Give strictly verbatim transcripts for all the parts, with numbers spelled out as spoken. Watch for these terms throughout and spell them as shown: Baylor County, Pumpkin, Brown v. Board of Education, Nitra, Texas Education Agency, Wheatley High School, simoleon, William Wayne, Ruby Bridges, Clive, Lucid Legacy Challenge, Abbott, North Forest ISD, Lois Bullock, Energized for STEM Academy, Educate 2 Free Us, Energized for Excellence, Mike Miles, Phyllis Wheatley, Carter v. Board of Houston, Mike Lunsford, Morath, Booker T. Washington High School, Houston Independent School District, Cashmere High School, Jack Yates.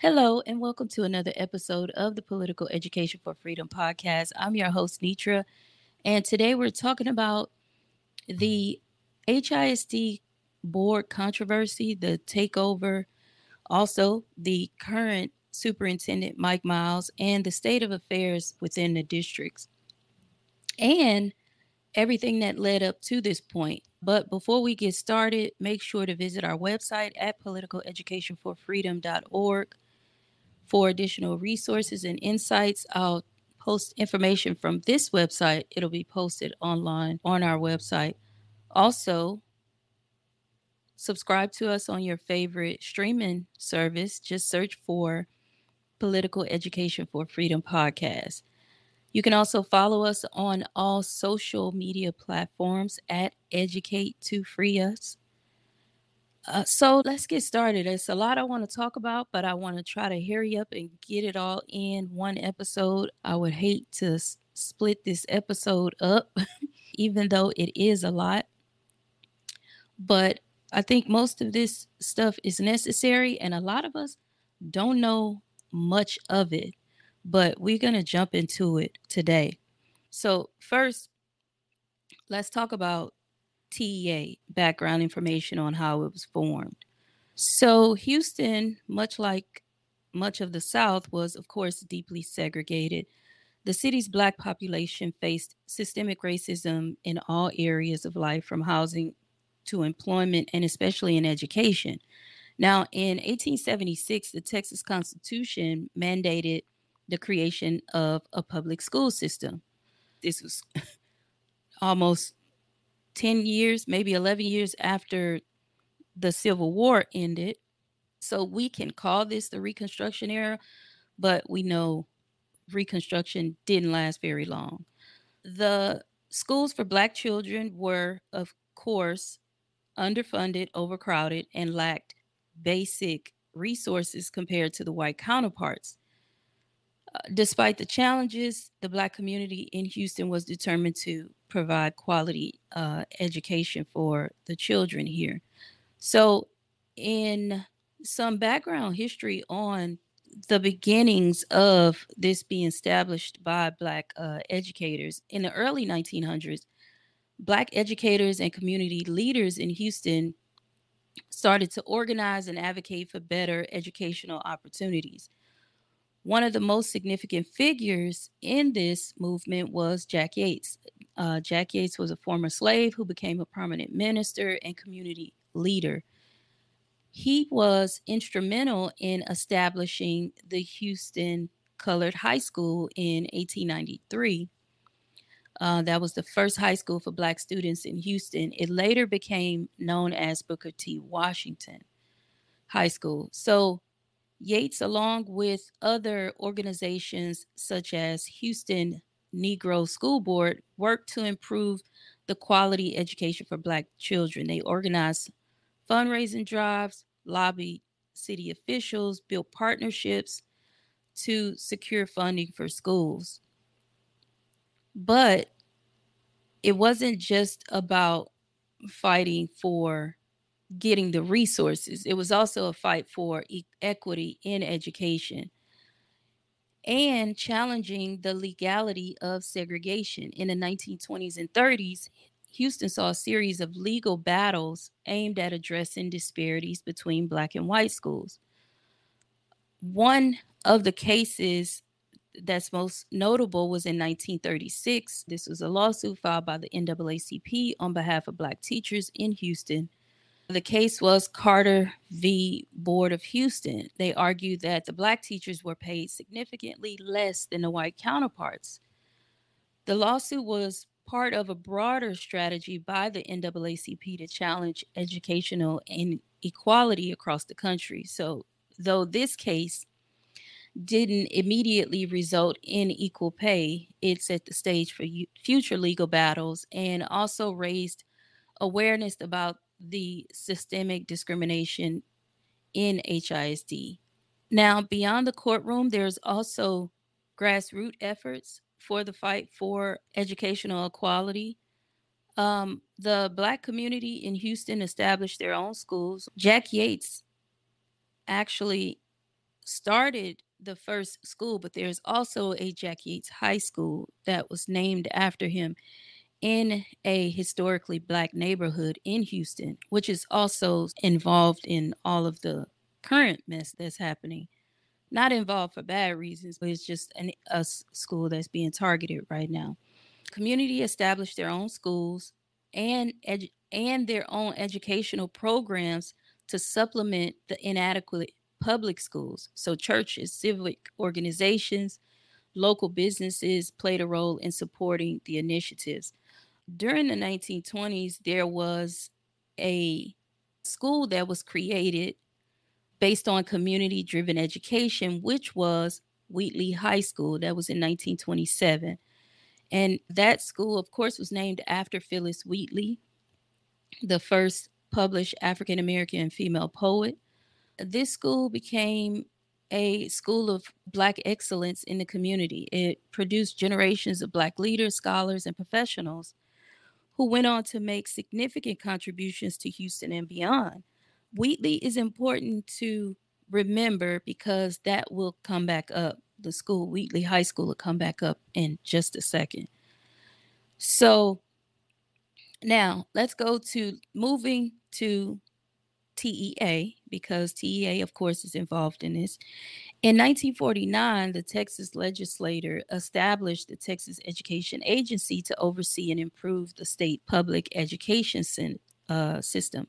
Hello, and welcome to another episode of the Political Education for Freedom podcast. I'm your host, Nitra, and today we're talking about the H I S D board controversy, the takeover, also the current superintendent, Mike Miles, and the state of affairs within the districts, and everything that led up to this point. But before we get started, make sure to visit our website at political education for freedom dot org. For additional resources and insights, I'll post information from this website. It'll be posted online on our website. Also, subscribe to us on your favorite streaming service. Just search for Political Education for Freedom Podcast. You can also follow us on all social media platforms at Educate two Free Us. Uh, so let's get started. It's a lot I want to talk about, but I want to try to hurry up and get it all in one episode. I would hate to s- split this episode up, even though it is a lot. But I think most of this stuff is necessary, and a lot of us don't know much of it. But we're going to jump into it today. So first, let's talk about T E A, background information on how it was formed. So Houston, much like much of the South, was, of course, deeply segregated. The city's Black population faced systemic racism in all areas of life, from housing to employment, and especially in education. Now, in eighteen seventy-six, the Texas Constitution mandated the creation of a public school system. This was almost ten years, maybe eleven years after the Civil War ended. So we can call this the Reconstruction era, but we know Reconstruction didn't last very long. The schools for Black children were, of course, underfunded, overcrowded, and lacked basic resources compared to the white counterparts. Despite the challenges, the Black community in Houston was determined to provide quality uh, education for the children here. So in some background history on the beginnings of this being established by Black uh, educators, in the early nineteen hundreds, Black educators and community leaders in Houston started to organize and advocate for better educational opportunities. One of the most significant figures in this movement was Jack Yates. Uh, Jack Yates was a former slave who became a prominent minister and community leader. He was instrumental in establishing the Houston Colored High School in eighteen ninety-three. Uh, that was the first high school for Black students in Houston. It later became known as Booker T. Washington High School. So Yates, along with other organizations such as Houston Negro School Board, worked to improve the quality education for Black children. They organized fundraising drives, lobbied city officials, built partnerships to secure funding for schools. But it wasn't just about fighting for getting the resources. It was also a fight for e- equity in education and challenging the legality of segregation. In the nineteen twenties and thirties, Houston saw a series of legal battles aimed at addressing disparities between Black and white schools. One of the cases that's most notable was in nineteen thirty-six. This was a lawsuit filed by the N double A C P on behalf of Black teachers in Houston. The case was Carter v. Board of Houston. They argued that the Black teachers were paid significantly less than the white counterparts. The lawsuit was part of a broader strategy by the N double A C P to challenge educational inequality across the country. So, though this case didn't immediately result in equal pay, it set the stage for future legal battles and also raised awareness about the systemic discrimination in H I S D. Now, beyond the courtroom, there's also grassroots efforts for the fight for educational equality. Um, the Black community in Houston established their own schools. Jack Yates actually started the first school, but there's also a Jack Yates High School that was named after him in a historically Black neighborhood in Houston, which is also involved in all of the current mess that's happening. Not involved for bad reasons, but it's just an, a school that's being targeted right now. Community established their own schools and edu- and their own educational programs to supplement the inadequate public schools. So churches, civic organizations, local businesses played a role in supporting the initiatives. During the nineteen twenties, there was a school that was created based on community-driven education, which was Wheatley High School. That was in nineteen twenty-seven. And that school, of course, was named after Phyllis Wheatley, the first published African-American female poet. This school became a school of Black excellence in the community. It produced generations of Black leaders, scholars, and professionals who went on to make significant contributions to Houston and beyond. Wheatley is important to remember because that will come back up. The school, Wheatley High School, will come back up in just a second. So now let's go to moving to T E A, because T E A, of course, is involved in this. In nineteen forty-nine, the Texas legislature established the Texas Education Agency to oversee and improve the state public education uh, system.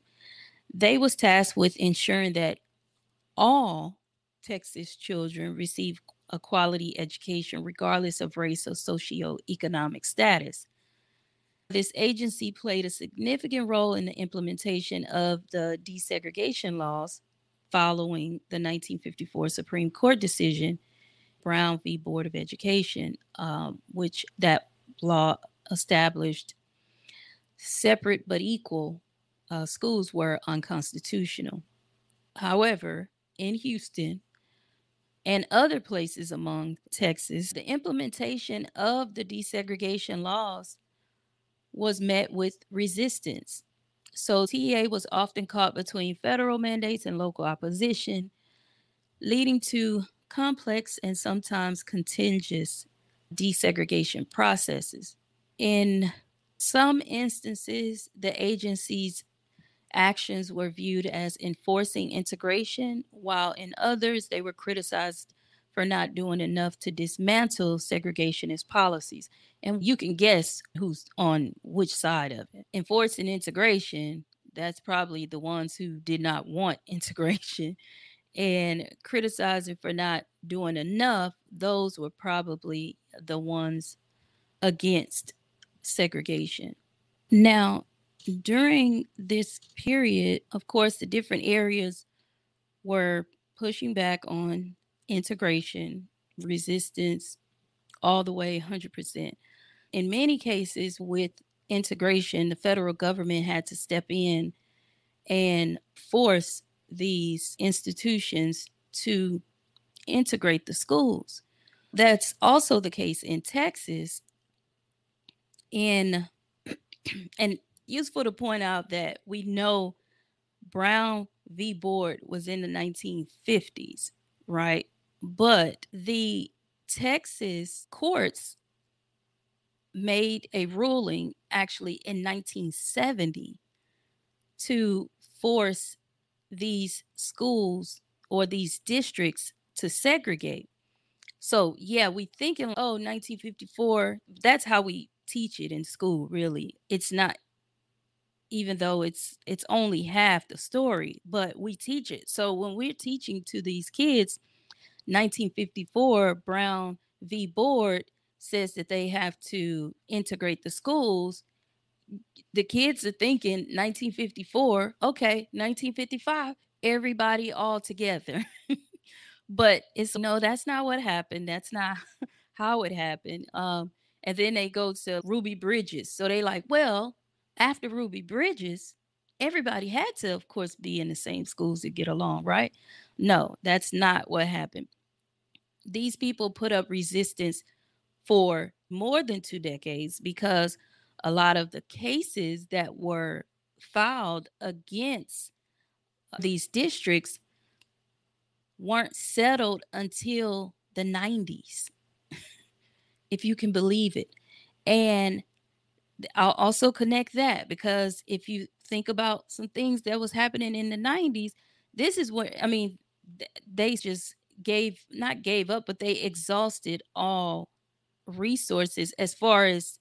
They was tasked with ensuring that all Texas children receive a quality education, regardless of race or socioeconomic status. This agency played a significant role in the implementation of the desegregation laws following the nineteen fifty-four Supreme Court decision, Brown v. Board of Education, um, which that law established separate but equal uh, schools were unconstitutional. However, in Houston and other places among Texas, the implementation of the desegregation laws was met with resistance. So T E A was often caught between federal mandates and local opposition, leading to complex and sometimes contentious desegregation processes. In some instances, the agency's actions were viewed as enforcing integration, while in others, they were criticized for not doing enough to dismantle segregationist policies. And you can guess who's on which side of it. Enforcing integration, that's probably the ones who did not want integration. And criticizing for not doing enough, those were probably the ones against segregation. Now, during this period, of course, the different areas were pushing back on integration, resistance, all the way one hundred percent. In many cases with integration, the federal government had to step in and force these institutions to integrate the schools. That's also the case in Texas. In, and useful to point out that we know Brown v. Board was in the nineteen fifties, right? But the Texas courts made a ruling actually in nineteen seventy to force these schools or these districts to segregate. So yeah, we thinking, oh, nineteen fifty-four, that's how we teach it in school, really. It's not, even though it's it's only half the story, but we teach it. So when we're teaching to these kids, nineteen fifty-four, Brown v. Board says that they have to integrate the schools. The kids are thinking nineteen fifty-four, okay, nineteen fifty-five, everybody all together. But it's, no, that's not what happened. That's not how it happened. Um, and then they go to Ruby Bridges. So they like, well, after Ruby Bridges, everybody had to, of course, be in the same schools to get along, right? No, that's not what happened. These people put up resistance for more than two decades because a lot of the cases that were filed against these districts weren't settled until the nineties, if you can believe it. And I'll also connect that, because if you think about some things that was happening in the nineties, this is what, I mean, they just gave, not gave up, but they exhausted all resources as far as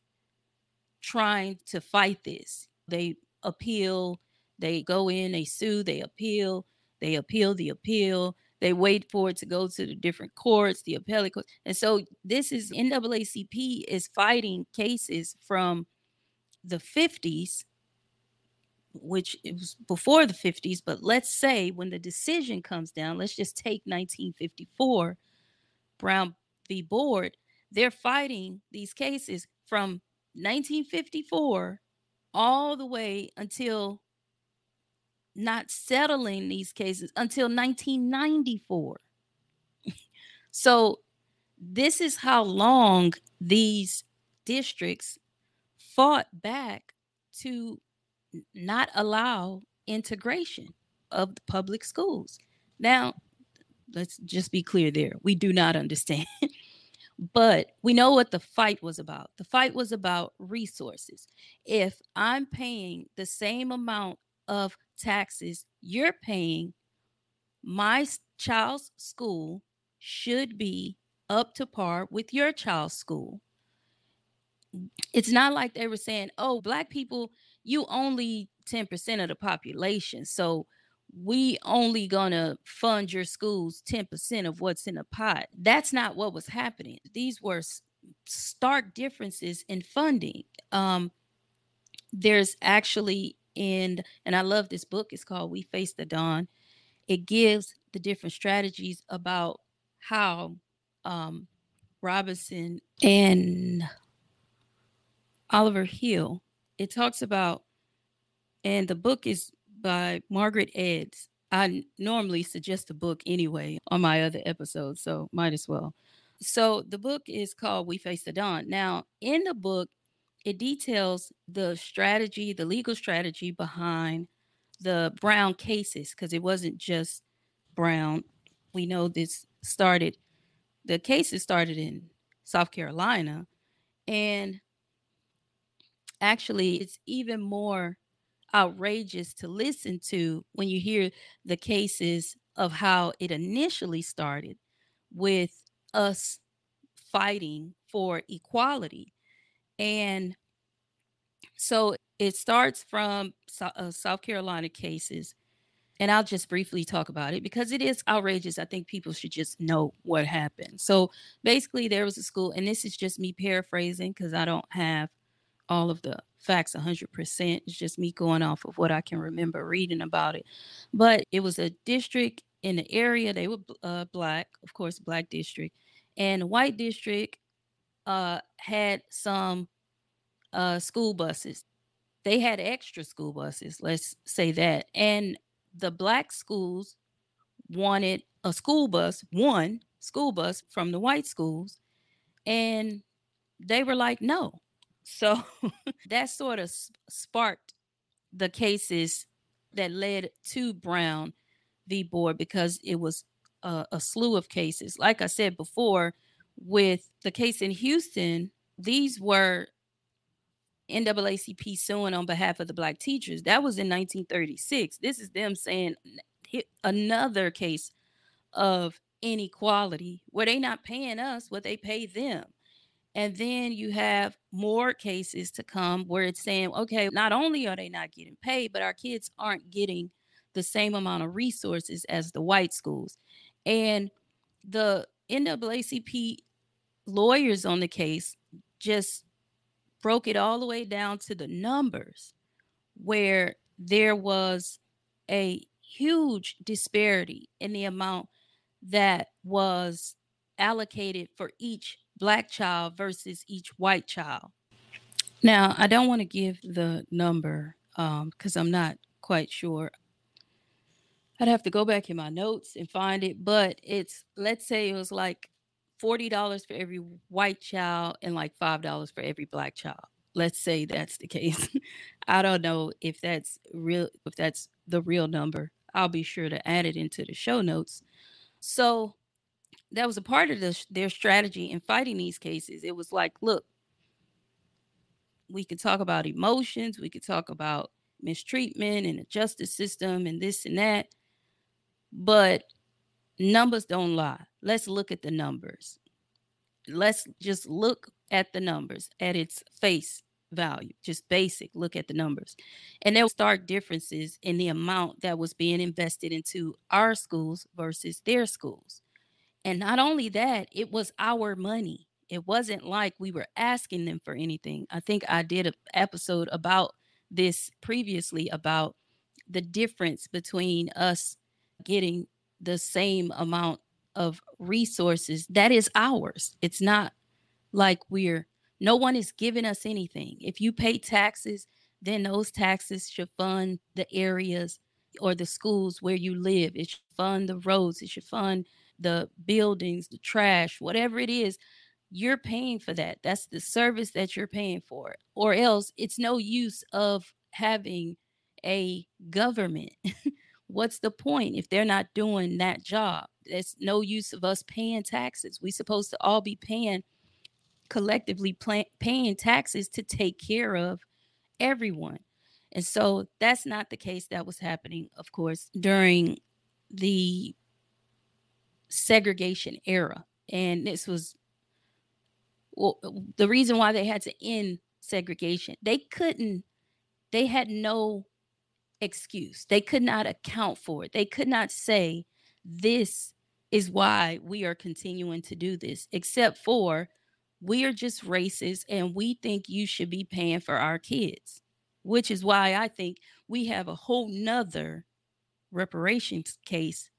trying to fight this. They appeal, they go in, they sue, they appeal, they appeal the appeal, they wait for it to go to the different courts, the appellate courts. And so this is, N double A C P is fighting cases from the fifties, which it was before the fifties, but let's say when the decision comes down, let's just take nineteen fifty-four, Brown v. Board, they're fighting these cases from nineteen fifty-four all the way until not settling these cases until nineteen ninety-four. So this is how long these districts fought back to not allow integration of the public schools. Now, let's just be clear there. We do not understand, but we know what the fight was about. The fight was about resources. If I'm paying the same amount of taxes you're paying, my child's school should be up to par with your child's school. It's not like they were saying, oh, Black people, you only ten percent of the population, so we only gonna fund your schools ten percent of what's in a pot. That's not what was happening. These were stark differences in funding. Um, there's actually, in, and I love this book, it's called We Face the Dawn. It gives the different strategies about how um, Robinson and Oliver Hill, it talks about, and the book is by Margaret Eds. I normally suggest a book anyway on my other episodes, so might as well. So the book is called We Face the Dawn. Now, in the book, it details the strategy, the legal strategy behind the Brown cases, because it wasn't just Brown. We know this started, the cases started in South Carolina, and actually, it's even more outrageous to listen to when you hear the cases of how it initially started with us fighting for equality. And so it starts from uh, South Carolina cases, and I'll just briefly talk about it because it is outrageous. I think people should just know what happened. So basically, there was a school, and this is just me paraphrasing because I don't have all of the facts one hundred percent. It's just me going off of what I can remember reading about it. But it was a district in the area. They were uh, Black, of course, Black district, and the white district uh, had some uh, school buses. They had extra school buses, let's say that. And the Black schools wanted a school bus, one school bus from the white schools. And they were like, no. So that sort of sparked the cases that led to Brown v. Board, because it was a, a slew of cases. Like I said before, with the case in Houston, these were N double A C P suing on behalf of the Black teachers. That was in nineteen thirty-six. This is them saying another case of inequality where they not paying us what they pay them. And then you have more cases to come where it's saying, okay, not only are they not getting paid, but our kids aren't getting the same amount of resources as the white schools. And the N double A C P lawyers on the case just broke it all the way down to the numbers, where there was a huge disparity in the amount that was allocated for each Black child versus each white child. Now, I don't want to give the number because um, I'm not quite sure. I'd have to go back in my notes and find it, but it's, let's say it was like forty dollars for every white child and like five dollars for every Black child. Let's say that's the case. I don't know if that's real, if that's the real number. I'll be sure to add it into the show notes. So that was a part of the, their strategy in fighting these cases. It was like, look, we could talk about emotions. We could talk about mistreatment and the justice system and this and that. But numbers don't lie. Let's look at the numbers. Let's just look at the numbers at its face value, just basic look at the numbers. And there were stark differences in the amount that was being invested into our schools versus their schools. And not only that, it was our money. It wasn't like we were asking them for anything. I think I did an episode about this previously, about the difference between us getting the same amount of resources that is ours. It's not like we're, no one is giving us anything. If you pay taxes, then those taxes should fund the areas or the schools where you live. It should fund the roads. It should fund the buildings, the trash, whatever it is. You're paying for that. That's the service that you're paying for. Or else it's no use of having a government. What's the point if they're not doing that job? There's no use of us paying taxes. We're supposed to all be paying collectively plan, paying taxes to take care of everyone. And so that's not the case that was happening, of course, during the segregation era. And this was well, the reason why they had to end segregation. They couldn't, they had no excuse. They could not account for it. They could not say, this is why we are continuing to do this, except for we are just racist and we think you should be paying for our kids, which is why I think we have a whole nother reparations case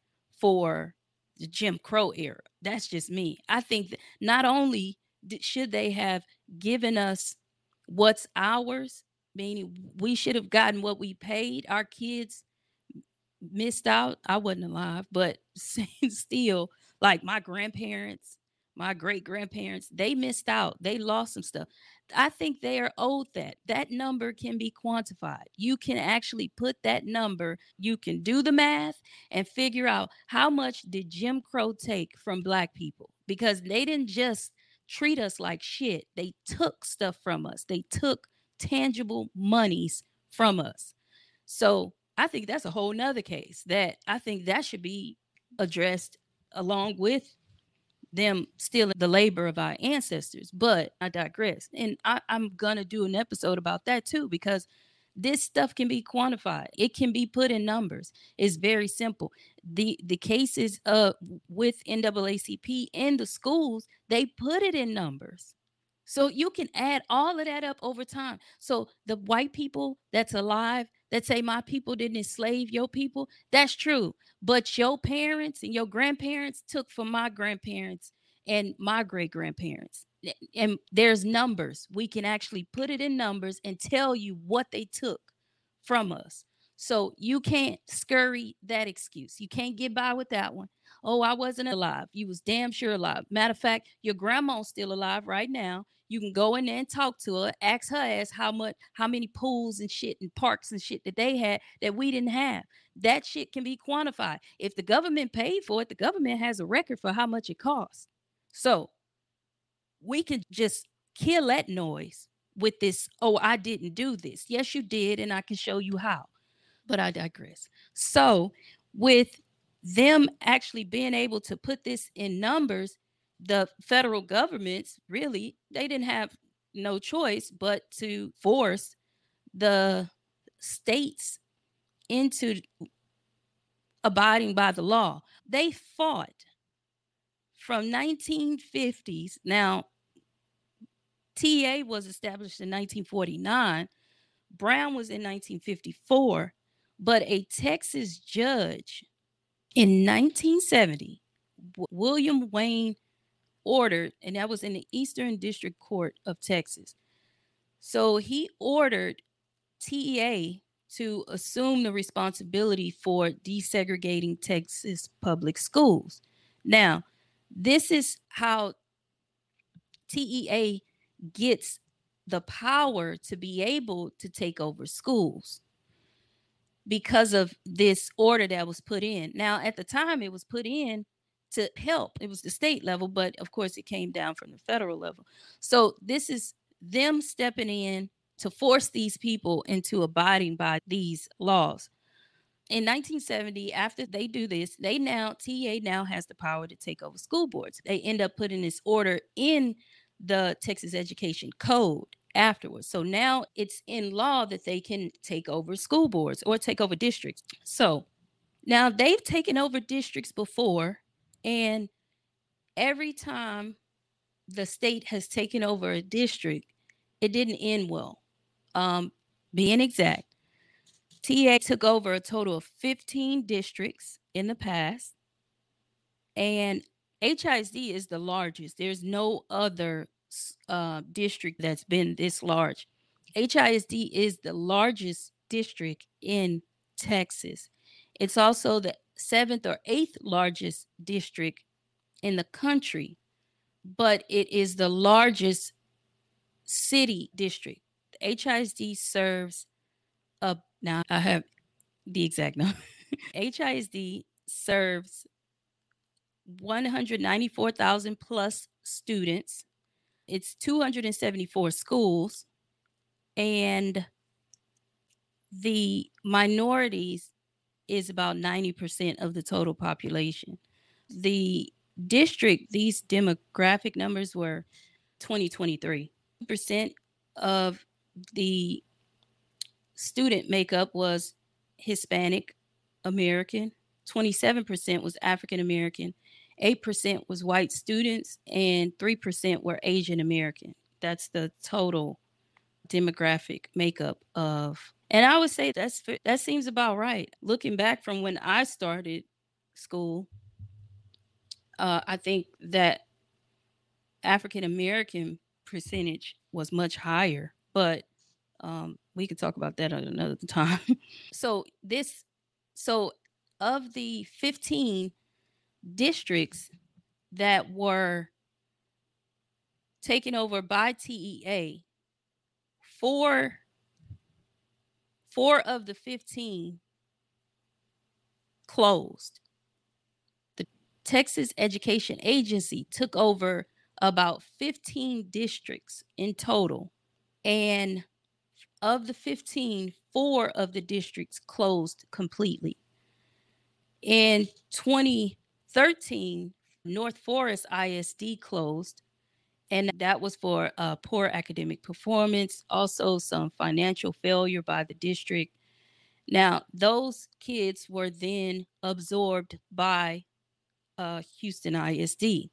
for the Jim Crow era. That's just me. I think that not only should they have given us what's ours, meaning we should have gotten what we paid, our kids missed out. I wasn't alive, but still, like my grandparents, my great-grandparents, they missed out. They lost some stuff. I think they are owed that. That number can be quantified. You can actually put that number. You can do the math and figure out how much did Jim Crow take from Black people, because they didn't just treat us like shit. They took stuff from us. They took tangible monies from us. So I think that's a whole nother case that I think that should be addressed along with them stealing the labor of our ancestors. But I digress. And I, I'm going to do an episode about that too, because this stuff can be quantified. It can be put in numbers. It's very simple. The the cases uh, with N double A C P in the schools, they put it in numbers. So you can add all of that up over time. So the white people that's alive that say my people didn't enslave your people, that's true. But your parents and your grandparents took from my grandparents and my great-grandparents. And there's numbers. We can actually put it in numbers and tell you what they took from us. So you can't scurry that excuse. You can't get by with that one. Oh, I wasn't alive. You was damn sure alive. Matter of fact, your grandma's still alive right now. You can go in there and talk to her, ask her ass how much, how many pools and shit and parks and shit that they had that we didn't have. That shit can be quantified. If the government paid for it, the government has a record for how much it costs. So we can just kill that noise with this, oh, I didn't do this. Yes, you did, and I can show you how. But I digress. So with them actually being able to put this in numbers, the federal governments, really, they didn't have no choice but to force the states into abiding by the law. They fought from nineteen fifties. Now, T A was established in nineteen forty-nine. Brown was in nineteen fifty-four, but a Texas judge in nineteen seventy, William Wayne ordered, and that was in the Eastern District Court of Texas. So he ordered T E A to assume the responsibility for desegregating Texas public schools. Now, this is how T E A gets the power to be able to take over schools, because of this order that was put in. Now, at the time it was put in, to help. It was the state level, but of course it came down from the federal level. So this is them stepping in to force these people into abiding by these laws. In nineteen seventy, after they do this, they now, T E A now has the power to take over school boards. They end up putting this order in the Texas Education Code afterwards. So now it's in law that they can take over school boards or take over districts. So now they've taken over districts before, and every time the state has taken over a district, it didn't end well. Um, being exact, T A took over a total of fifteen districts in the past, and H I S D is the largest. There's no other uh, district that's been this large. H I S D is the largest district in Texas. It's also the seventh or eighth largest district in the country, but it is the largest city district. The H I S D serves a Now, I have the exact number. H I S D serves one hundred ninety-four thousand plus students. It's two hundred seventy-four schools. And the minorities is about ninety percent of the total population. The district, these demographic numbers were twenty twenty-three. percent of the student makeup was Hispanic American, twenty-seven percent was African American, eight percent was white students, and three percent were Asian American. That's the total demographic makeup of, and I would say that's that seems about right. Looking back from when I started school, uh, I think that African American percentage was much higher, but um, we could talk about that at another time. So this, so of the fifteen districts that were taken over by T E A, four, four of the fifteen closed. The Texas Education Agency took over about fifteen districts in total, and of the fifteen, four of the districts closed completely. In twenty thirteen, North Forest I S D closed, and that was for uh, poor academic performance, also some financial failure by the district. Now, those kids were then absorbed by uh, Houston I S D.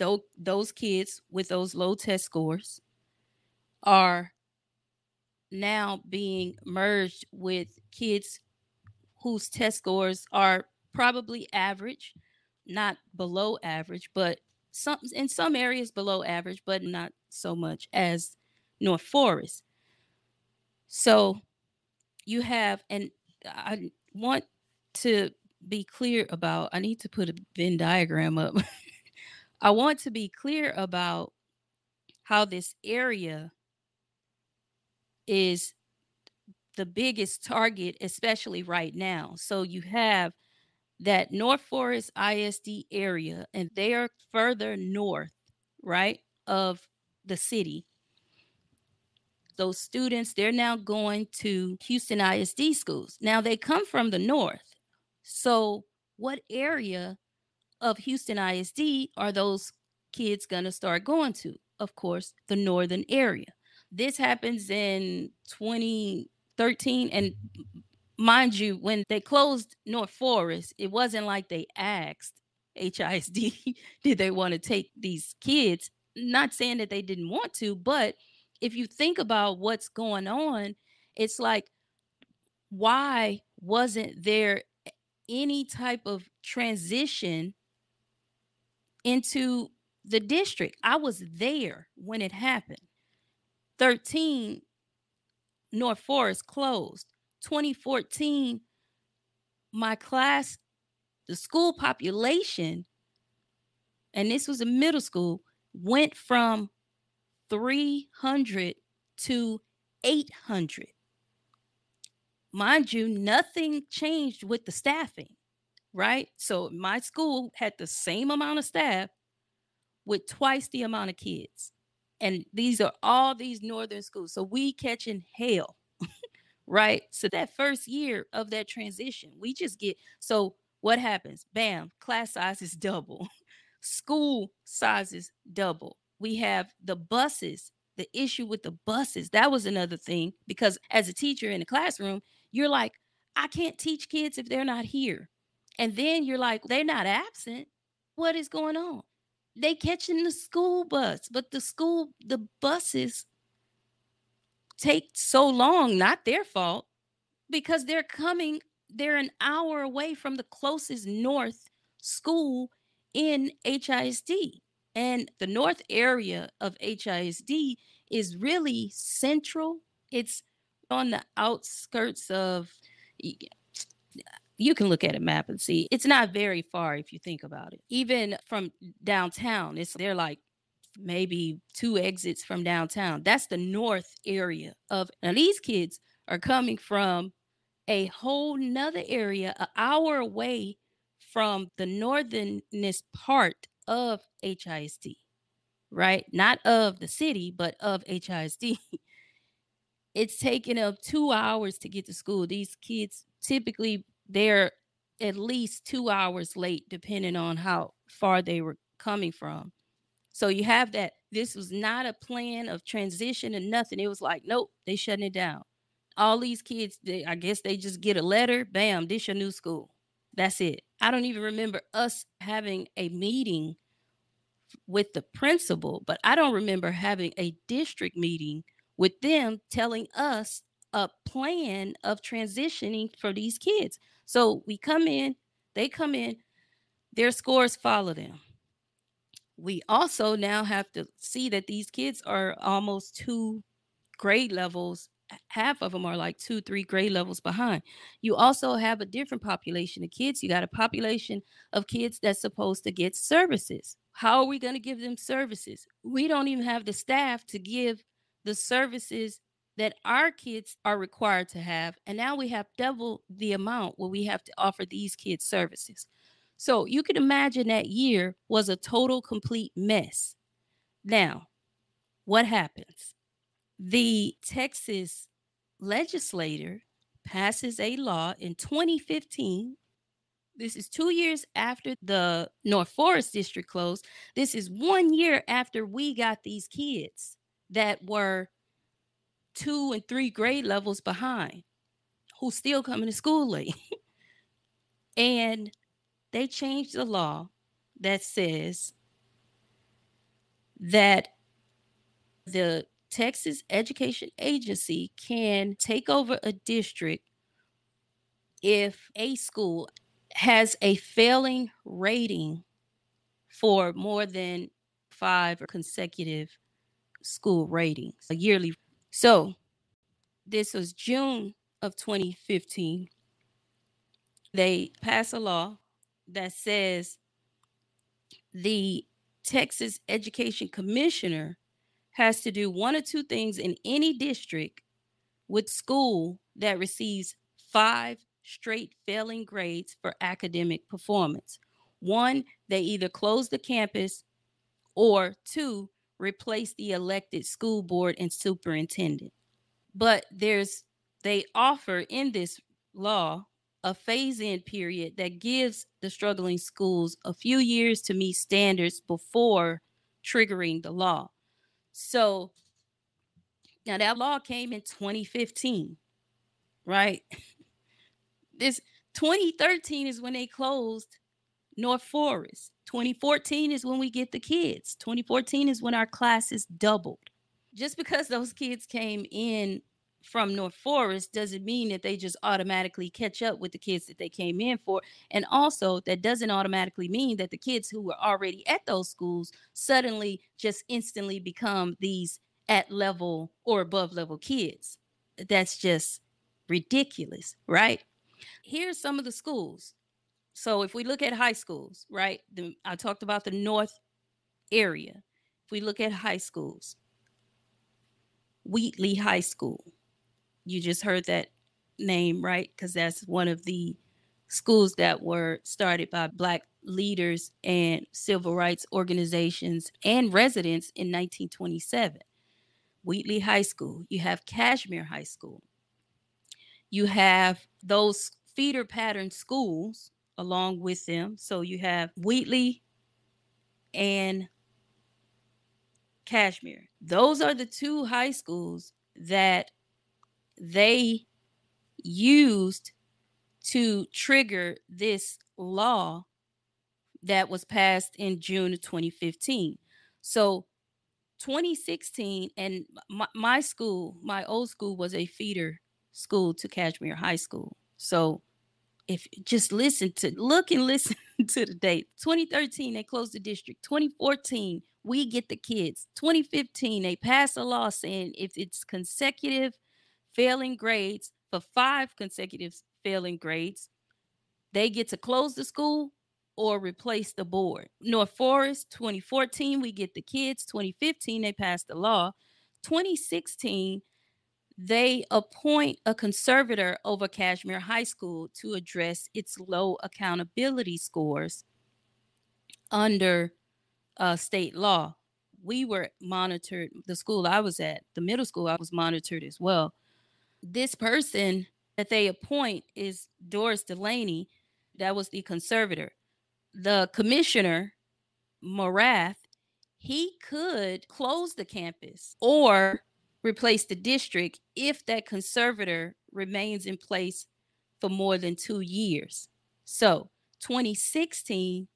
Those, those kids with those low test scores are now being merged with kids whose test scores are probably average, not below average, but some in some areas below average, but not so much as North Forest. So you have, and I want to be clear about, I need to put a Venn diagram up. I want to be clear about how this area is the biggest target, especially right now. So you have that North Forest I S D area, and they are further north, right, of the city. Those students, they're now going to Houston I S D schools. Now they come from the north. So what area of Houston I S D are those kids going to start going to? Of course, the northern area. This happens in twenty thirteen. And mind you, when they closed North Forest, it wasn't like they asked H I S D, did they want to take these kids? Not saying that they didn't want to, but if you think about what's going on, it's like, why wasn't there any type of transition into the district? I was there when it happened. thirteen, North Forest closed. twenty fourteen, my class, the school population, and this was a middle school, went from three hundred to eight hundred. Mind you, nothing changed with the staffing. right? So my school had the same amount of staff with twice the amount of kids. And these are all these northern schools. So we catching hell, right? So that first year of that transition, we just get, so what happens? Bam, class size is double. School size is double. We have the buses, the issue with the buses. That was another thing, because as a teacher in the classroom, you're like, I can't teach kids if they're not here. And then you're like, they're not absent. What is going on? They catching the school bus, but the school, the buses take so long, not their fault, because they're coming, they're an hour away from the closest north school in H I S D. And the north area of H I S D is really central. It's on the outskirts of, you can look at a map and see, it's not very far if you think about it. Even from downtown, it's they're like maybe two exits from downtown. That's the north area of, now these kids are coming from a whole nother area, an hour away from the northernness part of H I S D, right? Not of the city, but of H I S D. It's taken up two hours to get to school. These kids, typically, they're at least two hours late, depending on how far they were coming from. So you have that. This was not a plan of transition and nothing. It was like, nope, they shutting it down. All these kids, they, I guess they just get a letter. Bam, this your new school. That's it. I don't even remember us having a meeting with the principal, but I don't remember having a district meeting with them telling us a plan of transitioning for these kids. So we come in, they come in, their scores follow them. We also now have to see that these kids are almost two grade levels. Half of them are like two, three grade levels behind. You also have a different population of kids. You got a population of kids that's supposed to get services. How are we going to give them services? We don't even have the staff to give the services that our kids are required to have. And now we have double the amount where we have to offer these kids services. So you can imagine that year was a total complete mess. Now, what happens? The Texas legislator passes a law in twenty fifteen. This is two years after the North Forest District closed. This is one year after we got these kids that were two and three grade levels behind, who still coming to school late. And they changed the law that says that the Texas Education Agency can take over a district if a school has a failing rating for more than five consecutive school ratings yearly. So this was June of twenty fifteen. They pass a law that says the Texas Education Commissioner has to do one or two things in any district with school that receives five straight failing grades for academic performance. One, they either close the campus, or two, replace the elected school board and superintendent. But there's, they offer in this law a phase-in period that gives the struggling schools a few years to meet standards before triggering the law. So now that law came in twenty fifteen, right? This twenty thirteen is when they closed North Forest. twenty fourteen is when we get the kids. twenty fourteen is when our classes doubled. Just because those kids came in from North Forest doesn't mean that they just automatically catch up with the kids that they came in for. And also, that doesn't automatically mean that the kids who were already at those schools suddenly just instantly become these at level or above level kids. That's just ridiculous, right? Here's some of the schools. So if we look at high schools, right? The, I talked about the north area. If we look at high schools, Wheatley High School. You just heard that name, right? Because that's one of the schools that were started by Black leaders and civil rights organizations and residents in nineteen twenty-seven. Wheatley High School, you have Cashmere High School. You have those feeder pattern schools along with them. So you have Wheatley and Cashmere. Those are the two high schools that they used to trigger this law that was passed in June of twenty fifteen. So twenty sixteen, and my, my school, my old school was a feeder school to Cashmere High School. So if just listen to, look and listen to the date. twenty thirteen, they closed the district. twenty fourteen, we get the kids. twenty fifteen, they pass a law saying if it's consecutive failing grades, for five consecutive failing grades, they get to close the school or replace the board. North Forest, twenty fourteen, we get the kids. twenty fifteen, they passed the law. twenty sixteen, they appoint a conservator over Cashmere High School to address its low accountability scores under uh, state law. We were monitored, the school I was at, the middle school I was monitored as well. This person that they appoint is Doris Delaney. That was the conservator. The commissioner, Morath, he could close the campus or replace the district if that conservator remains in place for more than two years. So twenty sixteen,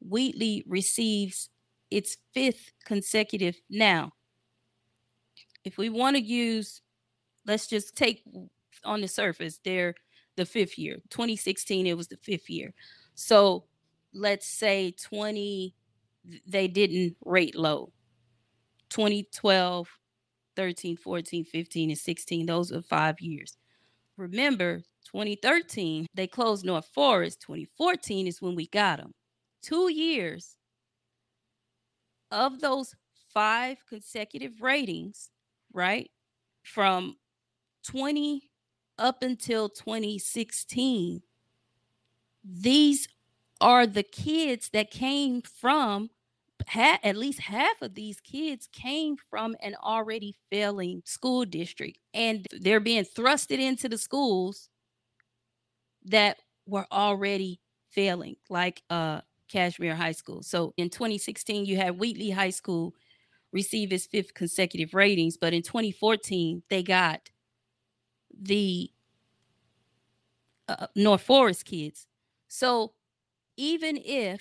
Wheatley receives its fifth consecutive. Now, if we want to use, let's just take on the surface, they're the fifth year. twenty sixteen, it was the fifth year. So let's say twenty, they didn't rate low. twenty twelve, thirteen, fourteen, fifteen, and sixteen, those are five years. Remember, twenty thirteen, they closed North Forest. twenty fourteen is when we got them. Two years of those five consecutive ratings, right? From twenty up until twenty sixteen, these are the kids that came from, ha- at least half of these kids came from an already failing school district. And they're being thrusted into the schools that were already failing, like uh, Cashmere High School. So in twenty sixteen, you had Wheatley High School receive its fifth consecutive ratings. But in twenty fourteen, they got the uh, North Forest kids. So even if,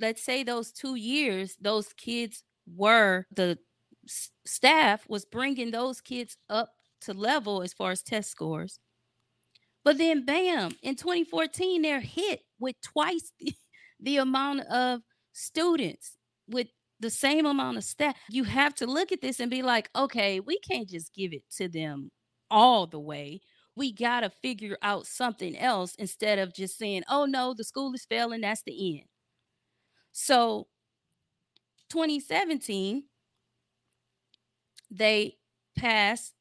let's say those two years, those kids were, the staff was bringing those kids up to level as far as test scores. But then, bam, in twenty fourteen, they're hit with twice the, the amount of students with the same amount of staff. You have to look at this and be like, okay, we can't just give it to them all the way. We got to figure out something else instead of just saying, oh no, the school is failing, that's the end. So twenty seventeen, they passed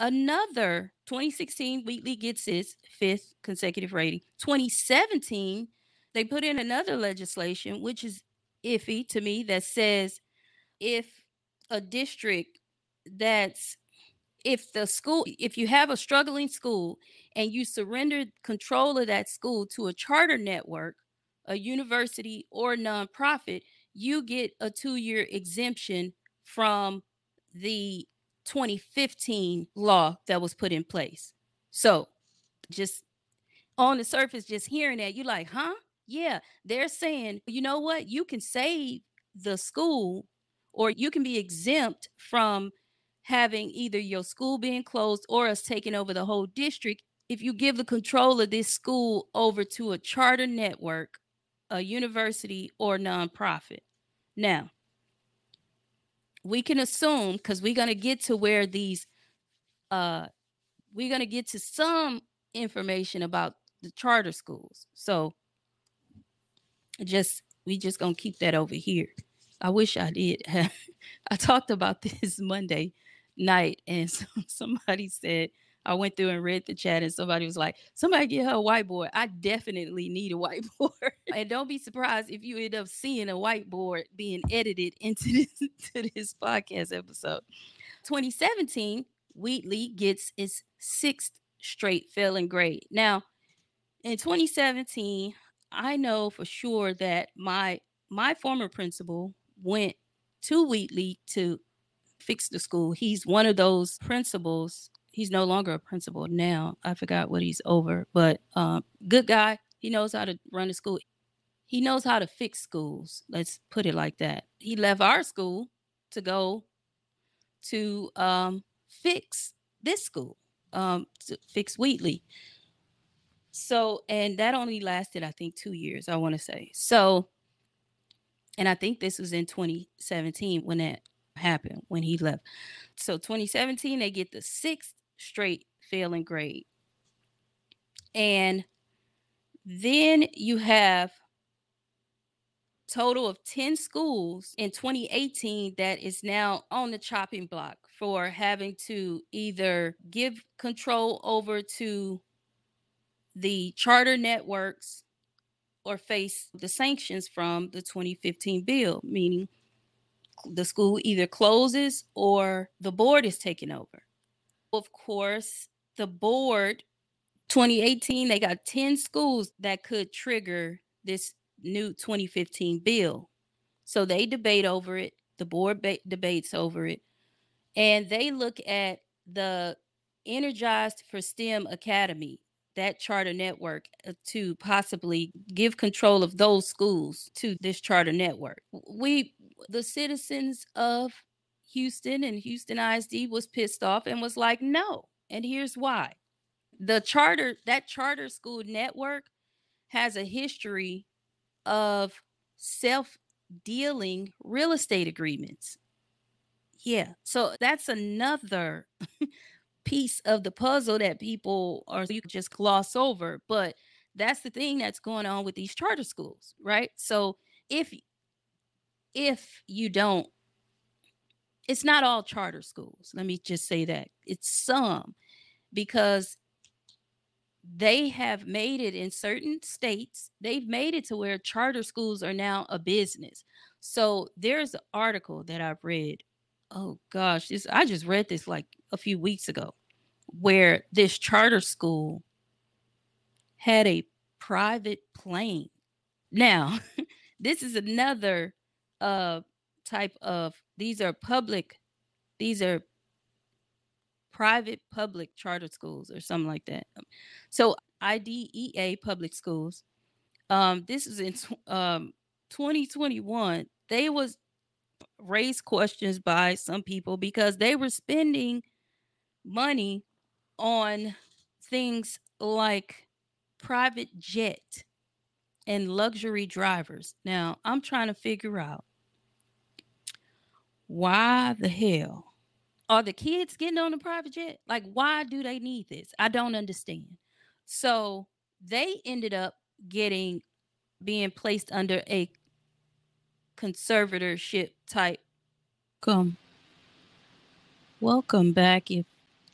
another, twenty sixteen, Wheatley gets its fifth consecutive rating. twenty seventeen, they put in another legislation, which is iffy to me, that says if a district that's, if the school, if you have a struggling school and you surrender control of that school to a charter network, a university, or a nonprofit, you get a two-year exemption from the twenty fifteen law that was put in place. So just on the surface, just hearing that, you're like, huh? Yeah, they're saying, you know what? You can save the school, or you can be exempt from having either your school being closed or us taking over the whole district if you give the control of this school over to a charter network, a university, or nonprofit. Now, we can assume, because we're going to get to where these, uh, we're going to get to some information about the charter schools. So just, we just going to keep that over here. I wish I did. I talked about this Monday night, and somebody said, I went through and read the chat, and somebody was like, somebody get her a whiteboard. I definitely need a whiteboard. And don't be surprised if you end up seeing a whiteboard being edited into this, to this podcast episode. twenty seventeen, Wheatley gets its sixth straight failing grade. Now, in twenty seventeen, I know for sure that my my former principal went to Wheatley to fix the school. He's one of those principals. He's no longer a principal now. I forgot what he's over, but um, good guy. He knows how to run a school. He knows how to fix schools. Let's put it like that. He left our school to go to um, fix this school, um, to fix Wheatley. So, and that only lasted, I think, two years, I want to say. So, and I think this was in twenty seventeen when that happened, when he left. So twenty seventeen, they get the sixth straight failing grade. And then you have total of ten schools in twenty eighteen that is now on the chopping block for having to either give control over to the charter networks or face the sanctions from the twenty fifteen bill, meaning the school either closes or the board is taken over. Of course, the board, twenty eighteen, they got ten schools that could trigger this new twenty fifteen bill. So they debate over it. The board ba- debates over it. And they look at the Energized for STEM Academy, that charter network, uh, to possibly give control of those schools to this charter network. We, the citizens of Houston and Houston I S D, was pissed off and was like, no. And here's why. The charter, that charter school network has a history of self-dealing real estate agreements. Yeah. So that's another piece of the puzzle that people are, you can just gloss over, but that's the thing that's going on with these charter schools, right? So if if you don't, it's not all charter schools. Let me just say that. It's some, because they have made it in certain states, they've made it to where charter schools are now a business. So there's an article that I've read. Oh gosh, this, I just read this like a few weeks ago, where this charter school had a private plane. Now, this is another uh, type of, these are public, these are private public charter schools or something like that. So I D E A Public Schools, um, this is in um, twenty twenty-one, they was raised questions by some people because they were spending money on things like private jet and luxury drivers. Now, I'm trying to figure out why the hell are the kids getting on a private jet? Like, why do they need this? I don't understand. So they ended up getting, being placed under a conservatorship type. Come. Welcome back if,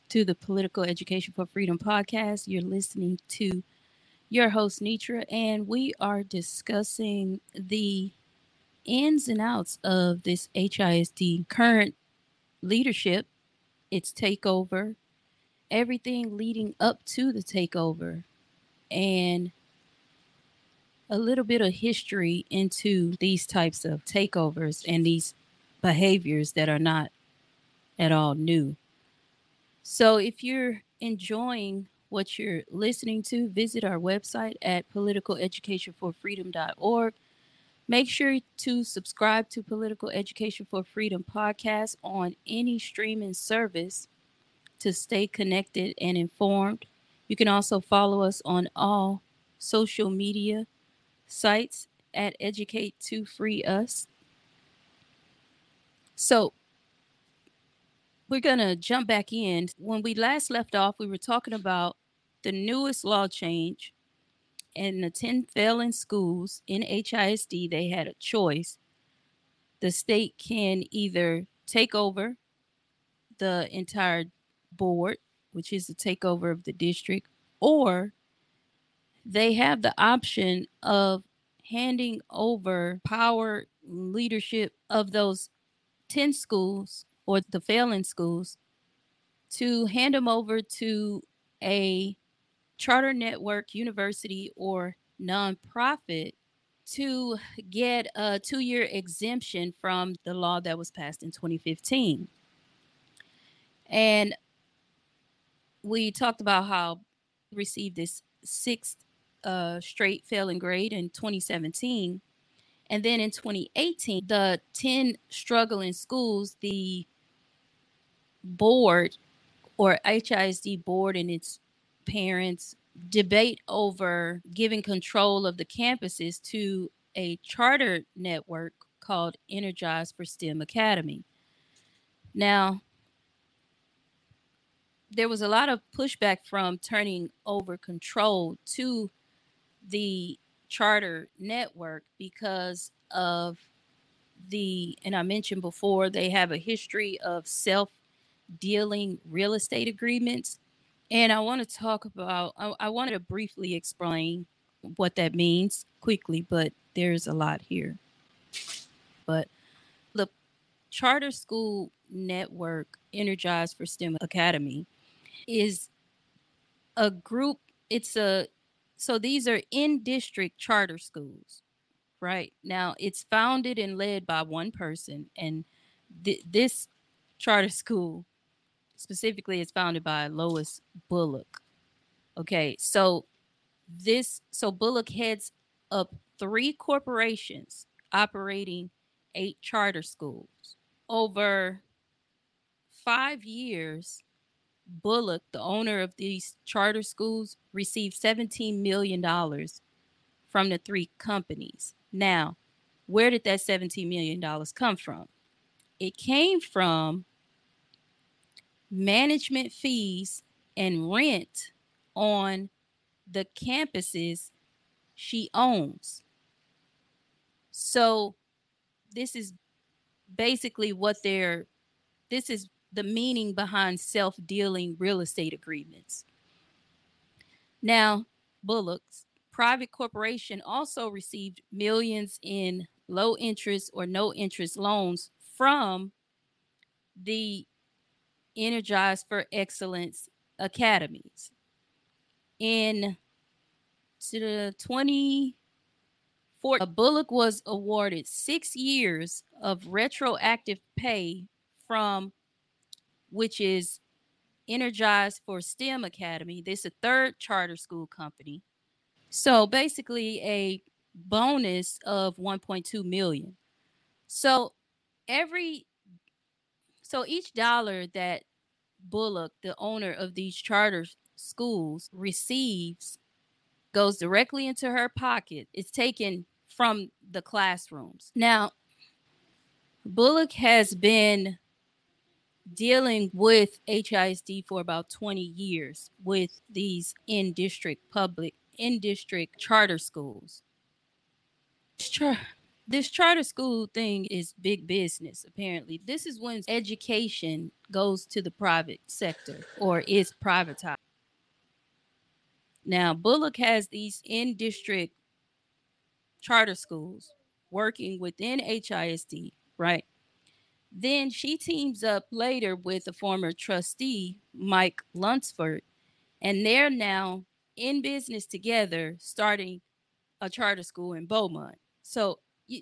to the Political Education for Freedom podcast. You're listening to your host, Nitra, and we are discussing the ins and outs of this H I S D current leadership, its takeover, everything leading up to the takeover, and a little bit of history into these types of takeovers and these behaviors that are not at all new. So if you're enjoying what you're listening to, visit our website at political education for freedom dot org. Make sure to subscribe to Political Education for Freedom podcast on any streaming service to stay connected and informed. You can also follow us on all social media sites at Educate two Free Us. So we're going to jump back in. When we last left off, we were talking about the newest law change and the ten failing schools in H I S D. They had a choice. The state can either take over the entire board, which is the takeover of the district, or they have the option of handing over power leadership of those ten schools or the failing schools to hand them over to a charter network, university, or nonprofit to get a two-year exemption from the law that was passed in twenty fifteen. And we talked about how we received this sixth uh, straight failing grade in twenty seventeen. And then in twenty eighteen, the ten struggling schools, the board or H I S D board and its parents debate over giving control of the campuses to a charter network called Energized for STEM Academy. Now, there was a lot of pushback from turning over control to the charter network because of the, and I mentioned before, they have a history of self-dealing real estate agreements. And I want to talk about, I, I wanted to briefly explain what that means quickly, but there's a lot here. But the charter school network, Energized for STEM Academy, is a group, it's a, so these are in-district charter schools, right? Now, it's founded and led by one person, and th this charter school specifically is founded by Lois Bullock. Okay, so this, so Bullock heads up three corporations operating eight charter schools. Over five years, Bullock, the owner of these charter schools, received seventeen million dollars from the three companies. Now, where did that seventeen million dollars come from? It came from management fees and rent on the campuses she owns. So this is basically what they're, this is the meaning behind self-dealing real estate agreements. Now, Bullock's private corporation also received millions in low interest or no interest loans from the Energized for Excellence Academies. In twenty fourteen, Bullock was awarded six years of retroactive pay from, which is Energized for STEM Academy. This is a third charter school company. So basically a bonus of one point two million. So every, so each dollar that Bullock, the owner of these charter schools, receives goes directly into her pocket. It's taken from the classrooms. Now, Bullock has been dealing with H I S D for about twenty years with these in-district public, in-district charter schools. This, char this charter school thing is big business, apparently. This is when education goes to the private sector or is privatized. Now, Bullock has these in-district charter schools working within H I S D, right? Then she teams up later with a former trustee, Mike Lunsford, and they're now in business together, starting a charter school in Beaumont. So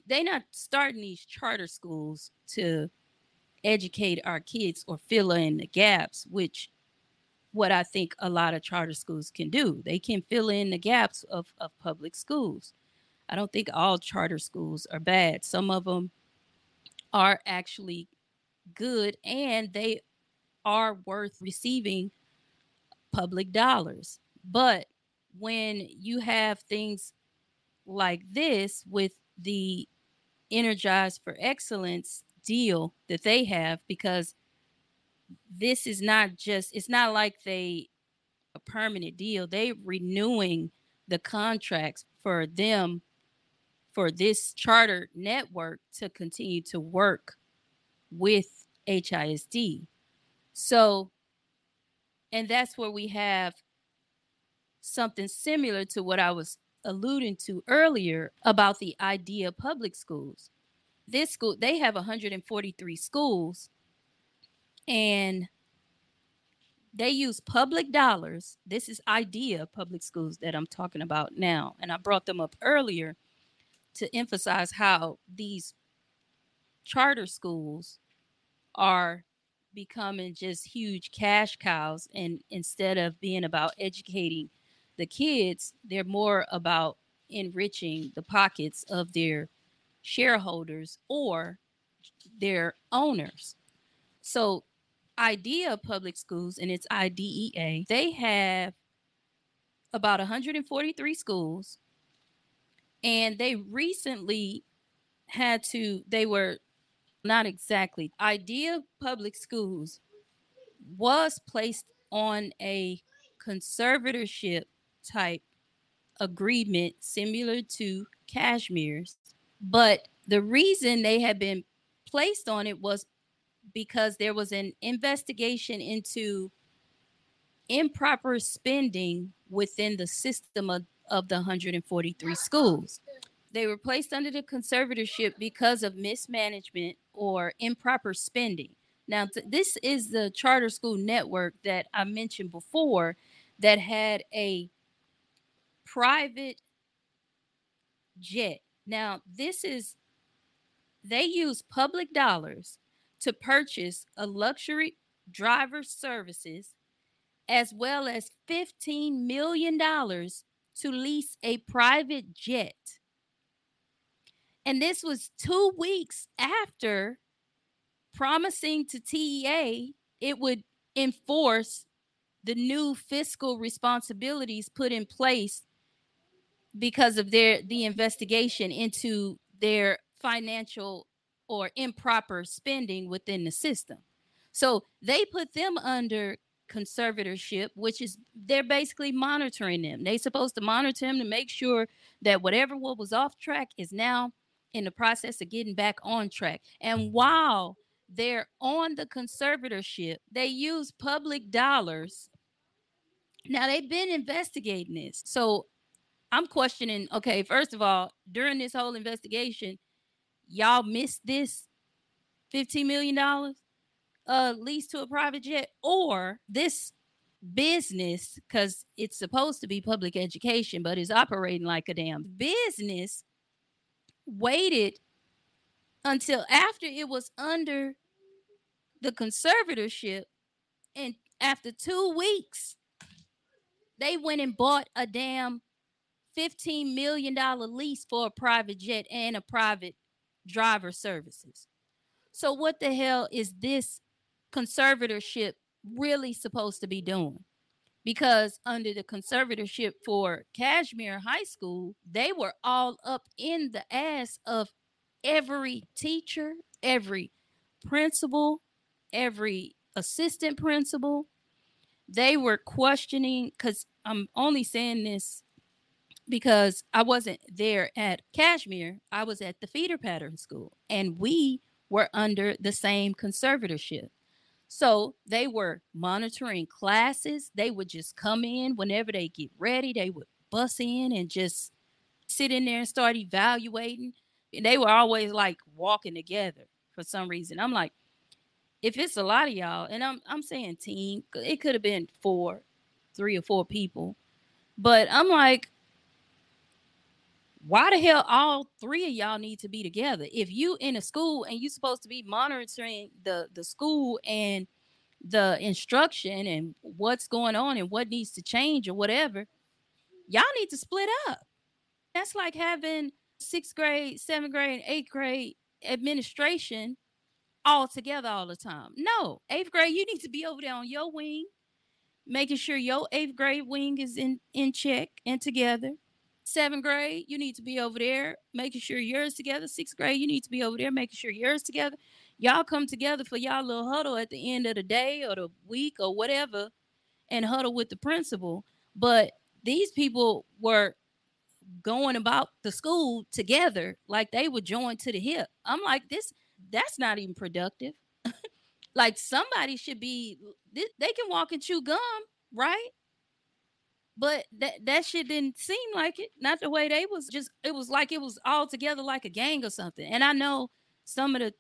they're not starting these charter schools to educate our kids or fill in the gaps, which what I think a lot of charter schools can do. They can fill in the gaps of, of public schools. I don't think all charter schools are bad. Some of them are actually good, and they are worth receiving public dollars. But when you have things like this with the Energized for Excellence deal that they have, because this is not just, it's not like they a permanent deal. They renewing the contracts for them, for this charter network to continue to work with H I S D. So, And that's where we have something similar to what I was alluding to earlier about the IDEA Public Schools. This school, they have one hundred forty-three schools, and they use public dollars. This is IDEA Public Schools that I'm talking about now. And I brought them up earlier to emphasize how these charter schools are becoming just huge cash cows. And instead of being about educating the kids, they're more about enriching the pockets of their shareholders or their owners. So IDEA Public Schools, and it's I D E A, they have about one hundred forty-three schools, and they recently had to, they were not exactly, IDEA Public Schools was placed on a conservatorship type agreement similar to Cashmere's. But the reason they had been placed on it was because there was an investigation into improper spending within the system of, of the one hundred forty-three schools. They were placed under the conservatorship because of mismanagement or improper spending. Now, th- this is the charter school network that I mentioned before that had a private jet. Now, this is, they use public dollars to purchase a luxury driver's services, as well as fifteen million dollars to lease a private jet. And this was two weeks after promising to T E A it would enforce the new fiscal responsibilities put in place because of their the investigation into their financial or improper spending within the system. So they put them under conservatorship, which is they're basically monitoring them. They're supposed to monitor them to make sure that whatever what was off track is now in the process of getting back on track. And while they're on the conservatorship, they use public dollars. Now, they've been investigating this. So I'm questioning, okay, first of all, during this whole investigation, y'all missed this fifteen million dollars uh, lease to a private jet, or this business, because it's supposed to be public education, but it's operating like a damn business, waited until after it was under the conservatorship. And after two weeks, they went and bought a damn fifteen million dollars lease for a private jet and a private driver services. So what the hell is this conservatorship really supposed to be doing? Because under the conservatorship for Cashmere High School, they were all up in the ass of every teacher, every principal, every assistant principal. They were questioning, because I'm only saying this because I wasn't there at Cashmere. I was at the feeder pattern school, and we were under the same conservatorship. So they were monitoring classes. They would just come in whenever they get ready. They would bus in and just sit in there and start evaluating. And they were always like walking together for some reason. I'm like, if it's a lot of y'all, and I'm I'm saying team, it could have been four, three or four people, but I'm like, why the hell all three of y'all need to be together? If you in a school and you're supposed to be monitoring the, the school and the instruction and what's going on and what needs to change or whatever, y'all need to split up. That's like having sixth grade, seventh grade, and eighth grade administration all together all the time. No, eighth grade, you need to be over there on your wing, making sure your eighth grade wing is in, in check and together. Seventh grade, you need to be over there making sure yours together. Sixth grade, you need to be over there making sure yours together. Y'all come together for y'all little huddle at the end of the day or the week or whatever and huddle with the principal. But these people were going about the school together like they were joined to the hip. I'm like, this, that's not even productive. Like, somebody should be, they can walk and chew gum, right? But that, that shit didn't seem like it. Not the way they was just, it was like it was all together like a gang or something. And I know some of the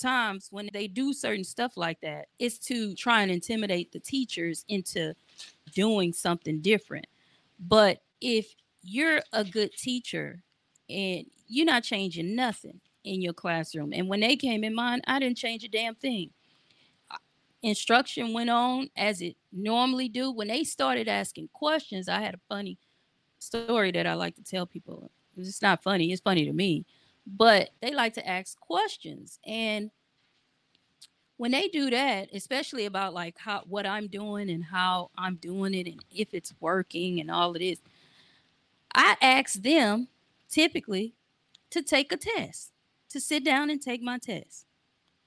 times when they do certain stuff like that, it's to try and intimidate the teachers into doing something different. But if you're a good teacher and you're not changing nothing in your classroom, and when they came in mine, I didn't change a damn thing. Instruction went on as it normally do. When they started asking questions, I had a funny story that I like to tell people. It's not funny, it's funny to me. But they like to ask questions. And when they do that, especially about like how, what I'm doing and how I'm doing it and if it's working and all it is, I ask them typically to take a test, to sit down and take my test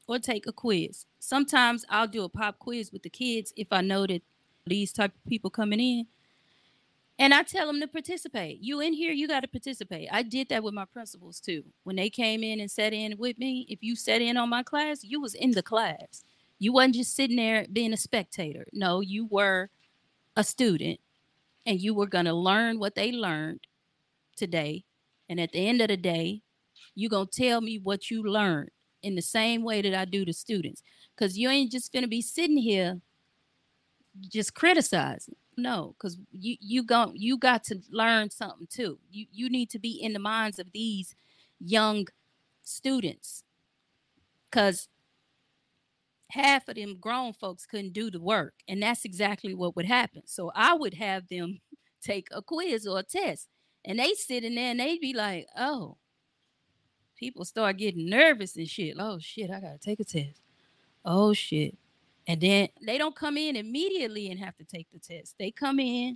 or take a quiz. Sometimes I'll do a pop quiz with the kids if I know that these type of people coming in. And I tell them to participate. You in here, you got to participate. I did that with my principals too. When they came in and sat in with me, if you sat in on my class, you was in the class. You wasn't just sitting there being a spectator. No, you were a student and you were going to learn what they learned today. And at the end of the day, you're going to tell me what you learned in the same way that I do to students. Because you ain't just going to be sitting here just criticizing. No, because you you go, you got to learn something too. You you need to be in the minds of these young students, because half of them grown folks couldn't do the work, and that's exactly what would happen. So I would have them take a quiz or a test, and they sit in there and they'd be like, "Oh," people start getting nervous and shit. Oh shit, I gotta take a test. Oh shit. And then they don't come in immediately and have to take the test. They come in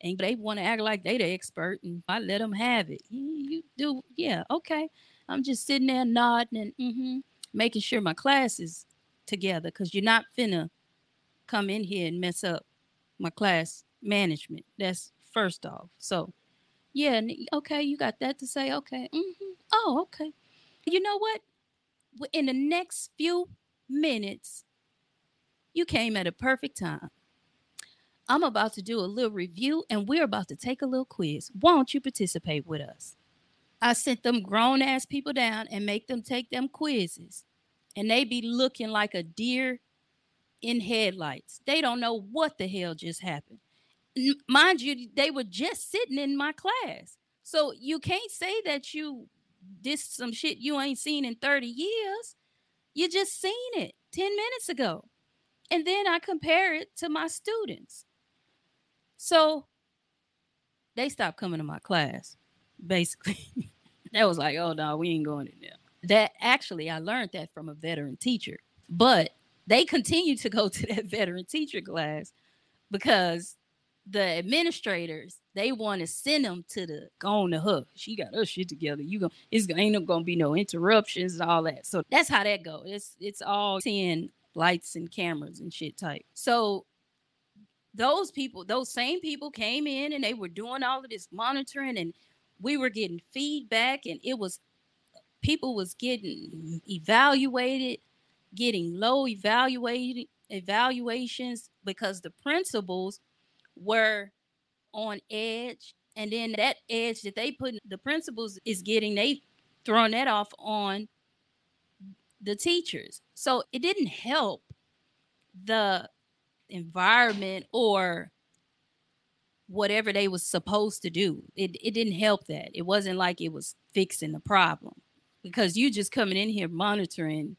and they want to act like they the expert, and I let them have it. You do, yeah, okay. I'm just sitting there nodding and mm-hmm, making sure my class is together, because you're not finna come in here and mess up my class management. That's first off. So, yeah, okay, you got that to say, okay. Mm-hmm. Oh, okay. You know what? In the next few minutes, you came at a perfect time. I'm about to do a little review and we're about to take a little quiz. Won't you participate with us? I sent them grown ass people down and make them take them quizzes. And they be looking like a deer in headlights. They don't know what the hell just happened. Mind you, they were just sitting in my class. So you can't say that you did some shit you ain't seen in thirty years. You just seen it ten minutes ago. And then I compare it to my students. So they stopped coming to my class, basically. That was like, oh, no, we ain't going in there. That actually, I learned that from a veteran teacher. But they continued to go to that veteran teacher class because the administrators, they want to send them to the, go on the hook. She got her shit together. You gonna, it's ain't going to be no interruptions and all that. So that's how that goes. It's, it's all seeing lights and cameras and shit type. So those people, those same people came in and they were doing all of this monitoring, and we were getting feedback, and it was, people was getting evaluated, getting low evaluated evaluations because the principals were on edge. And then that edge that they put, the principals is getting, they throwing that off on the teachers. So it didn't help the environment or whatever they was supposed to do. It, it didn't help that. It wasn't like it was fixing the problem, because you just coming in here monitoring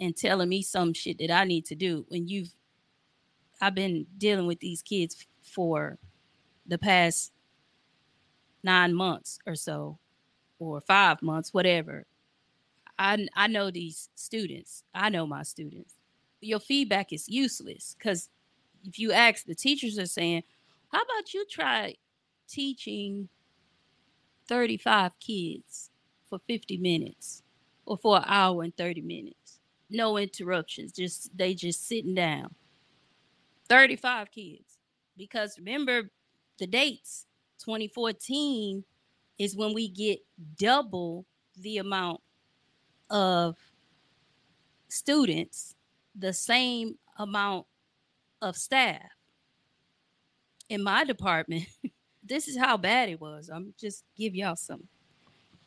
and telling me some shit that I need to do when you've, I've been dealing with these kids for the past nine months or so, or five months, whatever. I, I know these students. I know my students. Your feedback is useless, because if you ask, the teachers are saying, how about you try teaching thirty-five kids for fifty minutes or for an hour and thirty minutes? No interruptions. Just they just sitting down. thirty-five kids. Because remember the dates, twenty fourteen is when we get double the amount of students the same amount of staff in my department. This is how bad it was. I'm just give y'all some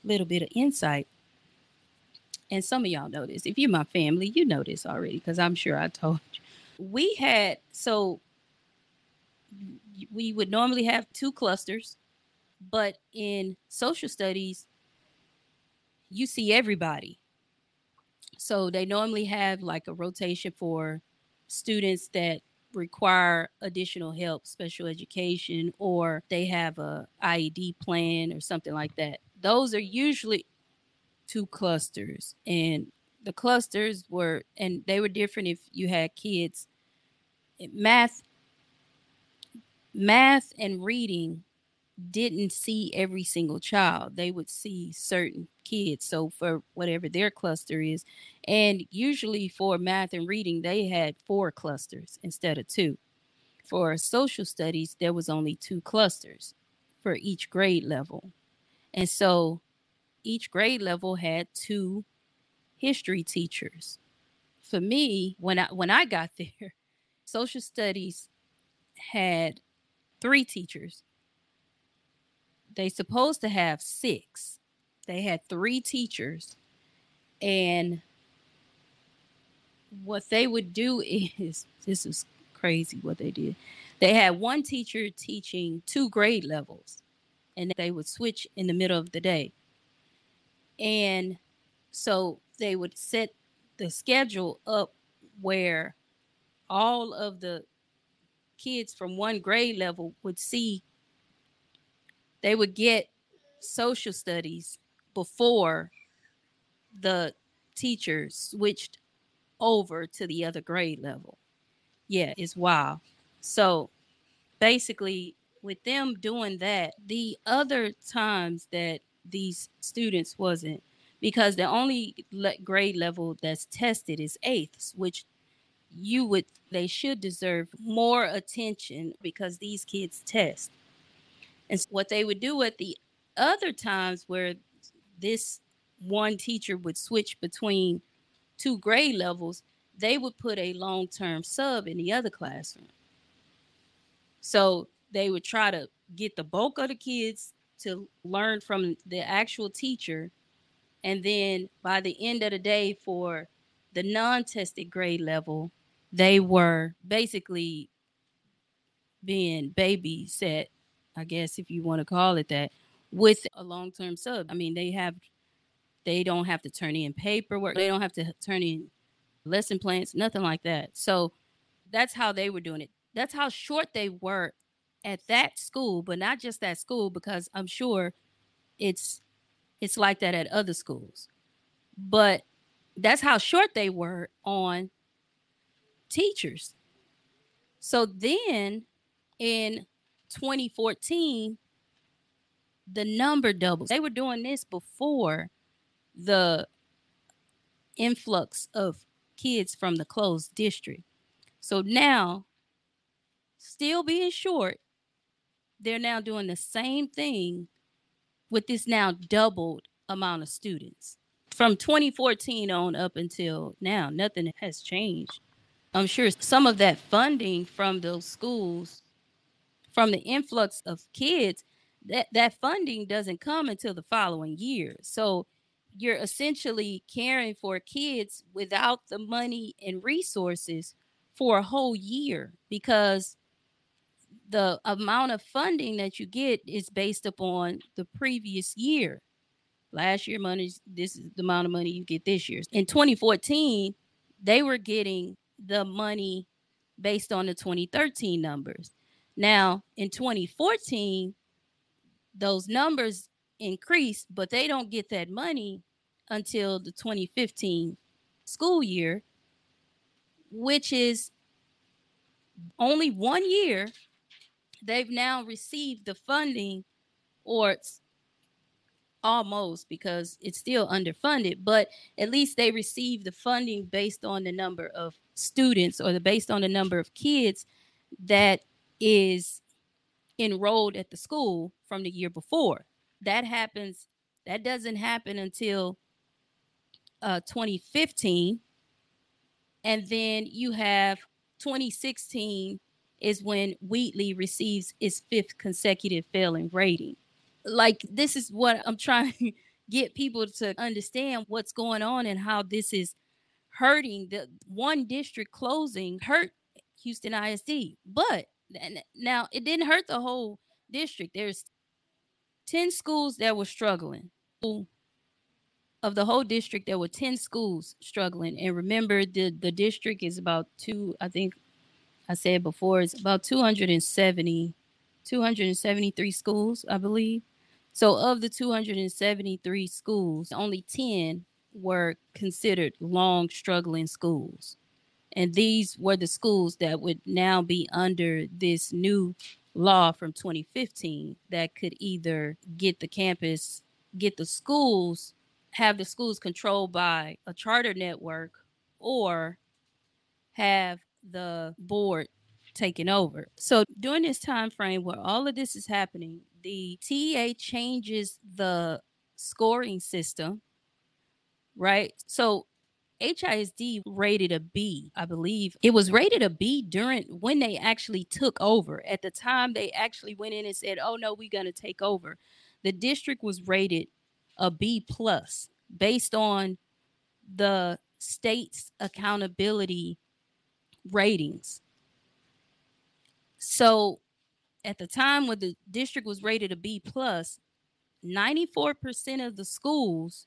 little bit of insight. And some of y'all know this. If you're my family, you know this already, because I'm sure I told you. We had, so we would normally have two clusters, but in social studies, you see everybody. So they normally have like a rotation for students that require additional help, special education, or they have a I E D plan or something like that. Those are usually two clusters, and the clusters were, and they were different if you had kids. Math, math and reading didn't see every single child. They would see certain kids. So for whatever their cluster is, and usually for math and reading, they had four clusters instead of two. For social studies, there was only two clusters for each grade level. And so each grade level had two history teachers. For me, when I, when I got there, social studies had three teachers. They supposed to have six. They had three teachers. And what they would do is, this is crazy what they did. They had one teacher teaching two grade levels, and they would switch in the middle of the day. And so they would set the schedule up where all of the kids from one grade level would see, they would get social studies before the teacher switched over to the other grade level. Yeah, it's wild. So basically with them doing that, the other times that these students wasn't, because the only le- grade level that's tested is eighths, which you would, they should deserve more attention because these kids test. And so what they would do at the other times where this one teacher would switch between two grade levels, they would put a long-term sub in the other classroom. So they would try to get the bulk of the kids to learn from the actual teacher. And then by the end of the day for the non-tested grade level, they were basically being babysat, I guess, if you want to call it that, with a long-term sub. I mean, they have, they don't have to turn in paperwork. They don't have to turn in lesson plans, nothing like that. So that's how they were doing it. That's how short they were at that school, but not just that school, because I'm sure it's, it's like that at other schools. But that's how short they were on teachers. So then in twenty fourteen, the number doubles. They were doing this before the influx of kids from the closed district. So now, still being short, they're now doing the same thing with this now doubled amount of students. From twenty fourteen on up until now, nothing has changed. I'm sure some of that funding from those schools, from the influx of kids, that, that funding doesn't come until the following year. So you're essentially caring for kids without the money and resources for a whole year, because the amount of funding that you get is based upon the previous year. Last year money, this is the amount of money you get this year. In twenty fourteen, they were getting the money based on the twenty thirteen numbers. Now, in twenty fourteen, those numbers increased, but they don't get that money until the twenty fifteen school year, which is only one year they've now received the funding, or it's almost, because it's still underfunded, but at least they received the funding based on the number of students, or the based on the number of kids that is enrolled at the school from the year before. That happens, that doesn't happen until uh, twenty fifteen. And then you have twenty sixteen is when Wheatley receives its fifth consecutive failing rating. Like, this is what I'm trying to get people to understand, what's going on and how this is hurting. The one district closing hurt Houston I S D, but now it didn't hurt the whole district. There's ten schools that were struggling. Of the whole district, there were ten schools struggling. And remember, the, the district is about two, I think I said before, it's about two hundred seventy, two hundred seventy-three schools, I believe. So of the two hundred seventy-three schools, only ten were considered long struggling schools. And these were the schools that would now be under this new law from twenty fifteen that could either get the campus, get the schools, have the schools controlled by a charter network, or have the board taken over. So during this time frame where all of this is happening, the T E A changes the scoring system, right? So H I S D rated a B, I believe. It was rated a B during when they actually took over. At the time they actually went in and said, oh no, we're going to take over. The district was rated a B plus based on the state's accountability ratings. So at the time when the district was rated a B plus, ninety-four percent of the schools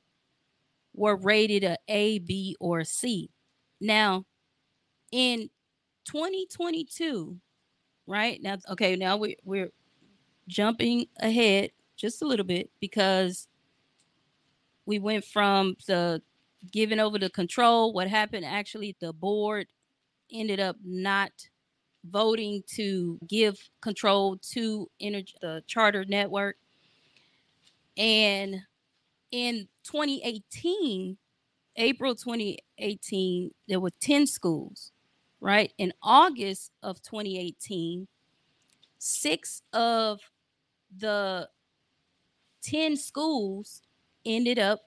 were rated a A, B, or C. Now in twenty twenty-two, right now, okay, now we, we're jumping ahead just a little bit, because we went from the giving over the control. What happened, actually, the board ended up not voting to give control to energy, the charter network. And in twenty eighteen, April twenty eighteen, there were ten schools, right? In August of twenty eighteen, six of the ten schools ended up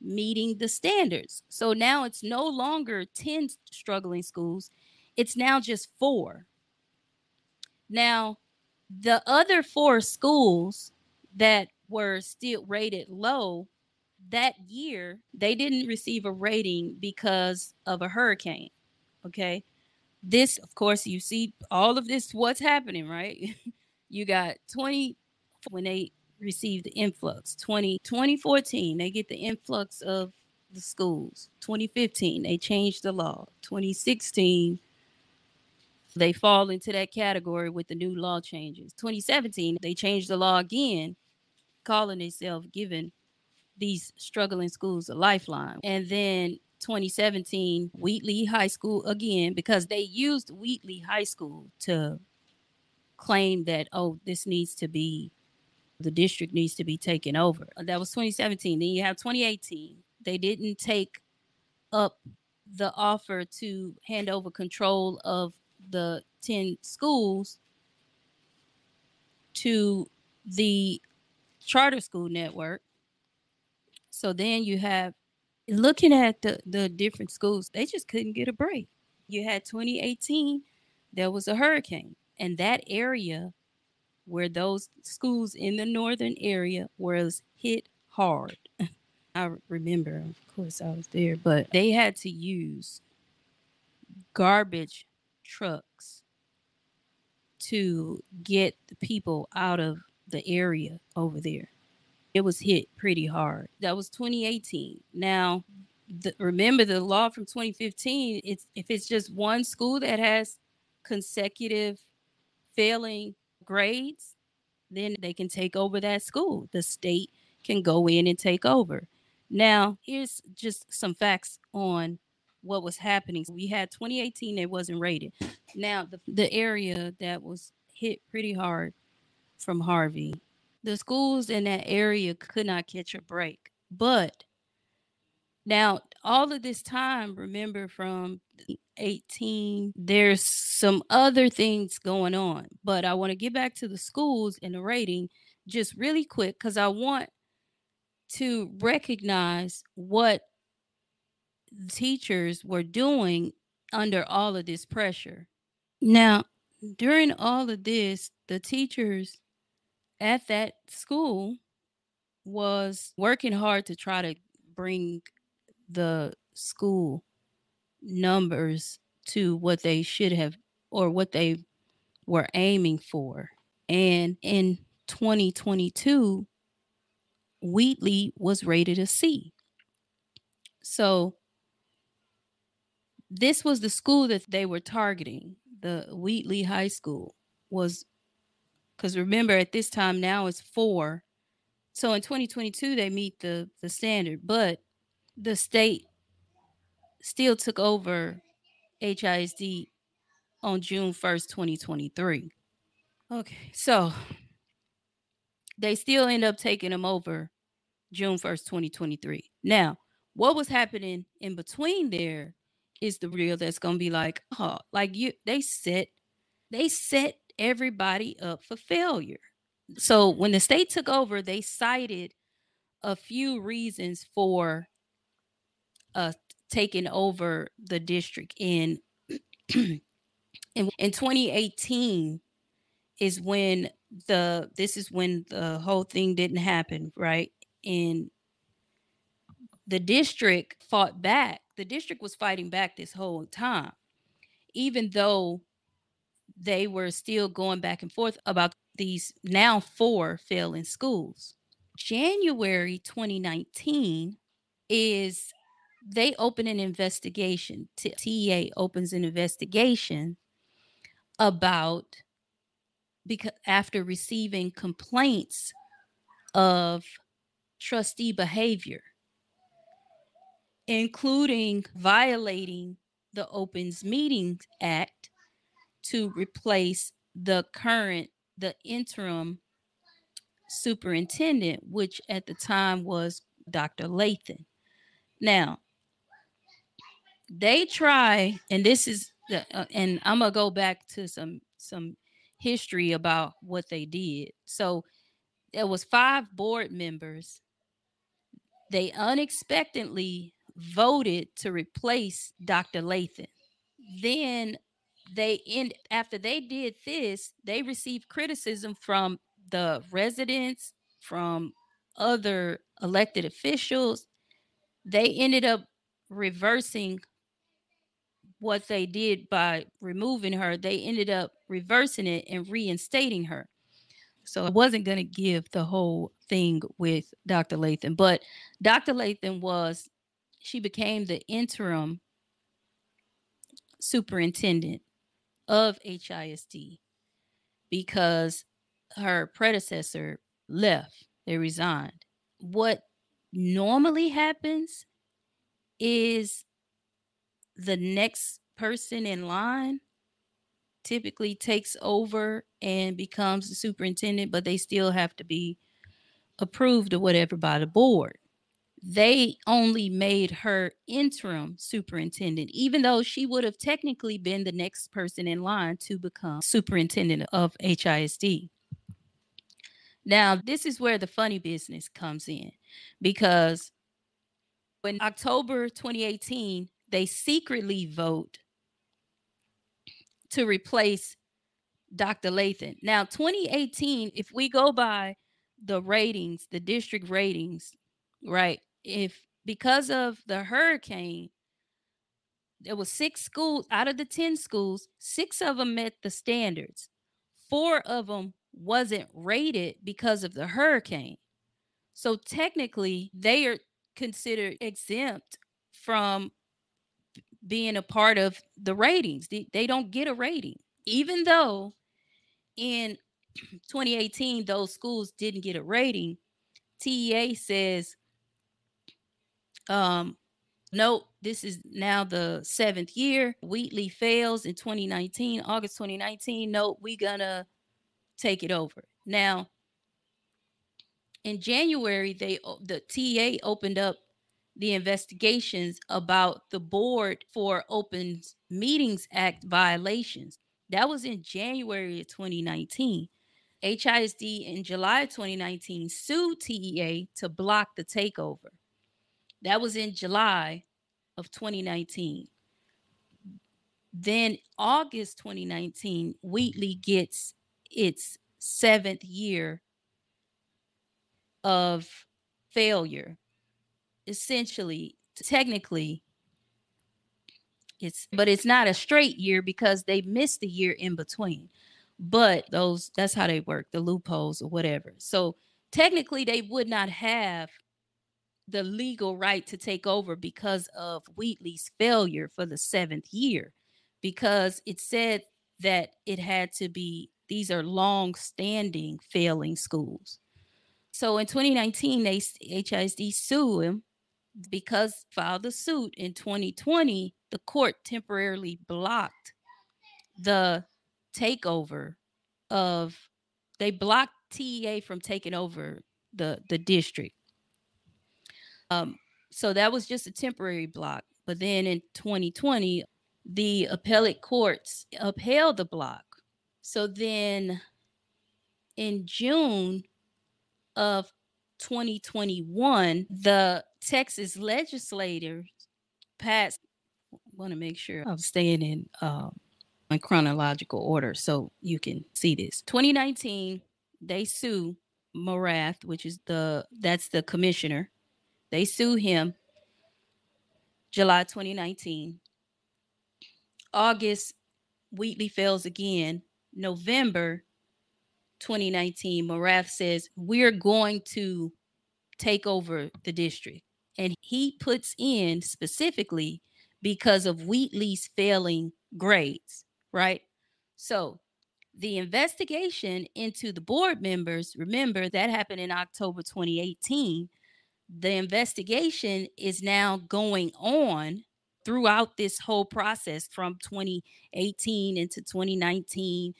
meeting the standards. So now it's no longer ten struggling schools. It's now just four. Now, the other four schools that were still rated low that year, they didn't receive a rating because of a hurricane. Okay. This, of course, you see all of this, what's happening, right? You got twenty when they received the influx. twenty, twenty fourteen, they get the influx of the schools. twenty fifteen, they changed the law. twenty sixteen, they fall into that category with the new law changes. twenty seventeen, they changed the law again, calling themselves giving these struggling schools a lifeline. And then twenty seventeen, Wheatley High School again, because they used Wheatley High School to claim that, oh, this needs to be, the district needs to be taken over. That was twenty seventeen. Then you have twenty eighteen. They didn't take up the offer to hand over control of the ten schools to the charter school network. So then you have, looking at the, the different schools, they just couldn't get a break. You had twenty eighteen, there was a hurricane, and that area where those schools in the northern area was hit hard. I remember, of course, I was there, but they had to use garbage trucks to get the people out of the area over there. It was hit pretty hard. That was twenty eighteen. Now, the, remember the law from twenty fifteen, it's, if it's just one school that has consecutive failing grades, then they can take over that school. The state can go in and take over. Now, here's just some facts on what was happening. We had twenty eighteen, it wasn't rated. Now, the, the area that was hit pretty hard from Harvey, the schools in that area could not catch a break. But now, all of this time, remember, from eighteen, there's some other things going on, but I want to get back to the schools and the rating just really quick, because I want to recognize what teachers were doing under all of this pressure. Now, during all of this, the teachers at that school was working hard to try to bring the school numbers to what they should have or what they were aiming for. And in twenty twenty-two, Wheatley was rated a C. So this was the school that they were targeting. The Wheatley High School was, because remember at this time now it's four. So in twenty twenty-two, they meet the, the standard, but the state still took over H I S D on June first, twenty twenty-three. Okay, so they still end up taking them over June first, twenty twenty-three. Now, what was happening in between there is the real that's going to be like, oh, like you, they set, they set everybody up for failure. So when the state took over, they cited a few reasons for uh, taking over the district. In, in in twenty eighteen is when the this is when the whole thing didn't happen, right? And the district fought back. The district was fighting back this whole time, even though they were still going back and forth about these now four failing schools. January twenty nineteen is they open an investigation. T E A opens an investigation about, because after receiving complaints of trustee behavior, including violating the Open Meetings Act to replace the current, the interim superintendent, which at the time was Doctor Latham. Now, they try, and this is, the, uh, and I'm gonna go back to some some history about what they did. So there was five board members. They unexpectedly voted to replace Doctor Latham. Then they end, after they did this, they received criticism from the residents, from other elected officials. They ended up reversing what they did by removing her. They ended up reversing it and reinstating her. So I wasn't going to give the whole thing with Doctor Latham, but Doctor Latham was, she became the interim superintendent of H I S D because her predecessor left. They resigned. What normally happens is the next person in line typically takes over and becomes the superintendent, but they still have to be approved or whatever by the board. They only made her interim superintendent, even though she would have technically been the next person in line to become superintendent of H I S D. Now, this is where the funny business comes in, because in October twenty eighteen, they secretly vote to replace Doctor Latham. Now, twenty eighteen, if we go by the ratings, the district ratings, right, if because of the hurricane, there were six schools out of the ten schools, six of them met the standards. Four of them wasn't rated because of the hurricane. So technically, they are considered exempt from being a part of the ratings. They, they don't get a rating, even though in twenty eighteen, those schools didn't get a rating. T E A says, Um, note, this is now the seventh year. Wheatley fails in twenty nineteen, August twenty nineteen. Note, we're gonna take it over. Now, in January, they the T A opened up the investigations about the board for Open Meetings Act violations. That was in January of twenty nineteen. H I S D in July of twenty nineteen sued T E A to block the takeover. That was in July of twenty nineteen. Then August twenty nineteen, Wheatley gets its seventh year of failure. Essentially, technically, it's, but it's not a straight year because they missed the year in between. But those, that's how they work, the loopholes or whatever. So technically, they would not have the legal right to take over because of Wheatley's failure for the seventh year, because it said that it had to be, these are long-standing failing schools. So in twenty nineteen, they H I S D sued him because filed the suit. In twenty twenty, the court temporarily blocked the takeover of, they blocked T E A from taking over the, the district. Um, so that was just a temporary block. But then in twenty twenty, the appellate courts upheld the block. So then in June of twenty twenty-one, the Texas legislators passed, I want to make sure I'm staying in, um, in chronological order so you can see this. twenty nineteen, they sue Morath, which is the, that's the commissioner. They sue him July twenty nineteen. August, Wheatley fails again. November twenty nineteen, Morath says, we're going to take over the district. And he puts in specifically because of Wheatley's failing grades, right? So the investigation into the board members, remember that happened in October twenty eighteen. The investigation is now going on throughout this whole process from twenty eighteen into twenty nineteen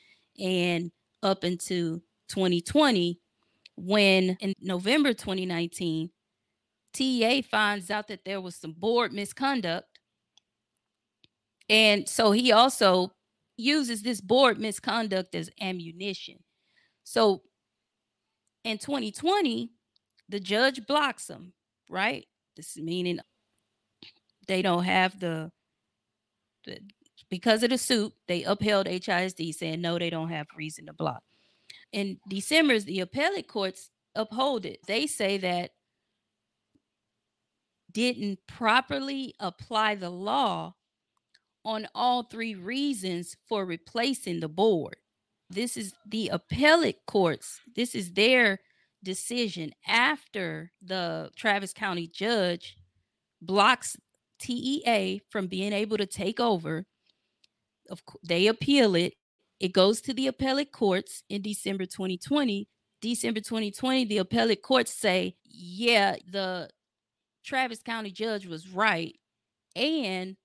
and up into twenty twenty, when in November twenty nineteen, T E A finds out that there was some board misconduct. And so he also uses this board misconduct as ammunition. So in twenty twenty, the judge blocks them, right? This is meaning they don't have the, the, because of the suit, they upheld H I S D saying, no, they don't have reason to block. In December, the appellate courts uphold it. They say that didn't properly apply the law on all three reasons for replacing the board. This is the appellate courts. This is their decision after the Travis County judge blocks T E A from being able to take over. Of course, they appeal it. It goes to the appellate courts in December twenty twenty. December twenty twenty, the appellate courts say, yeah, the Travis County judge was right. And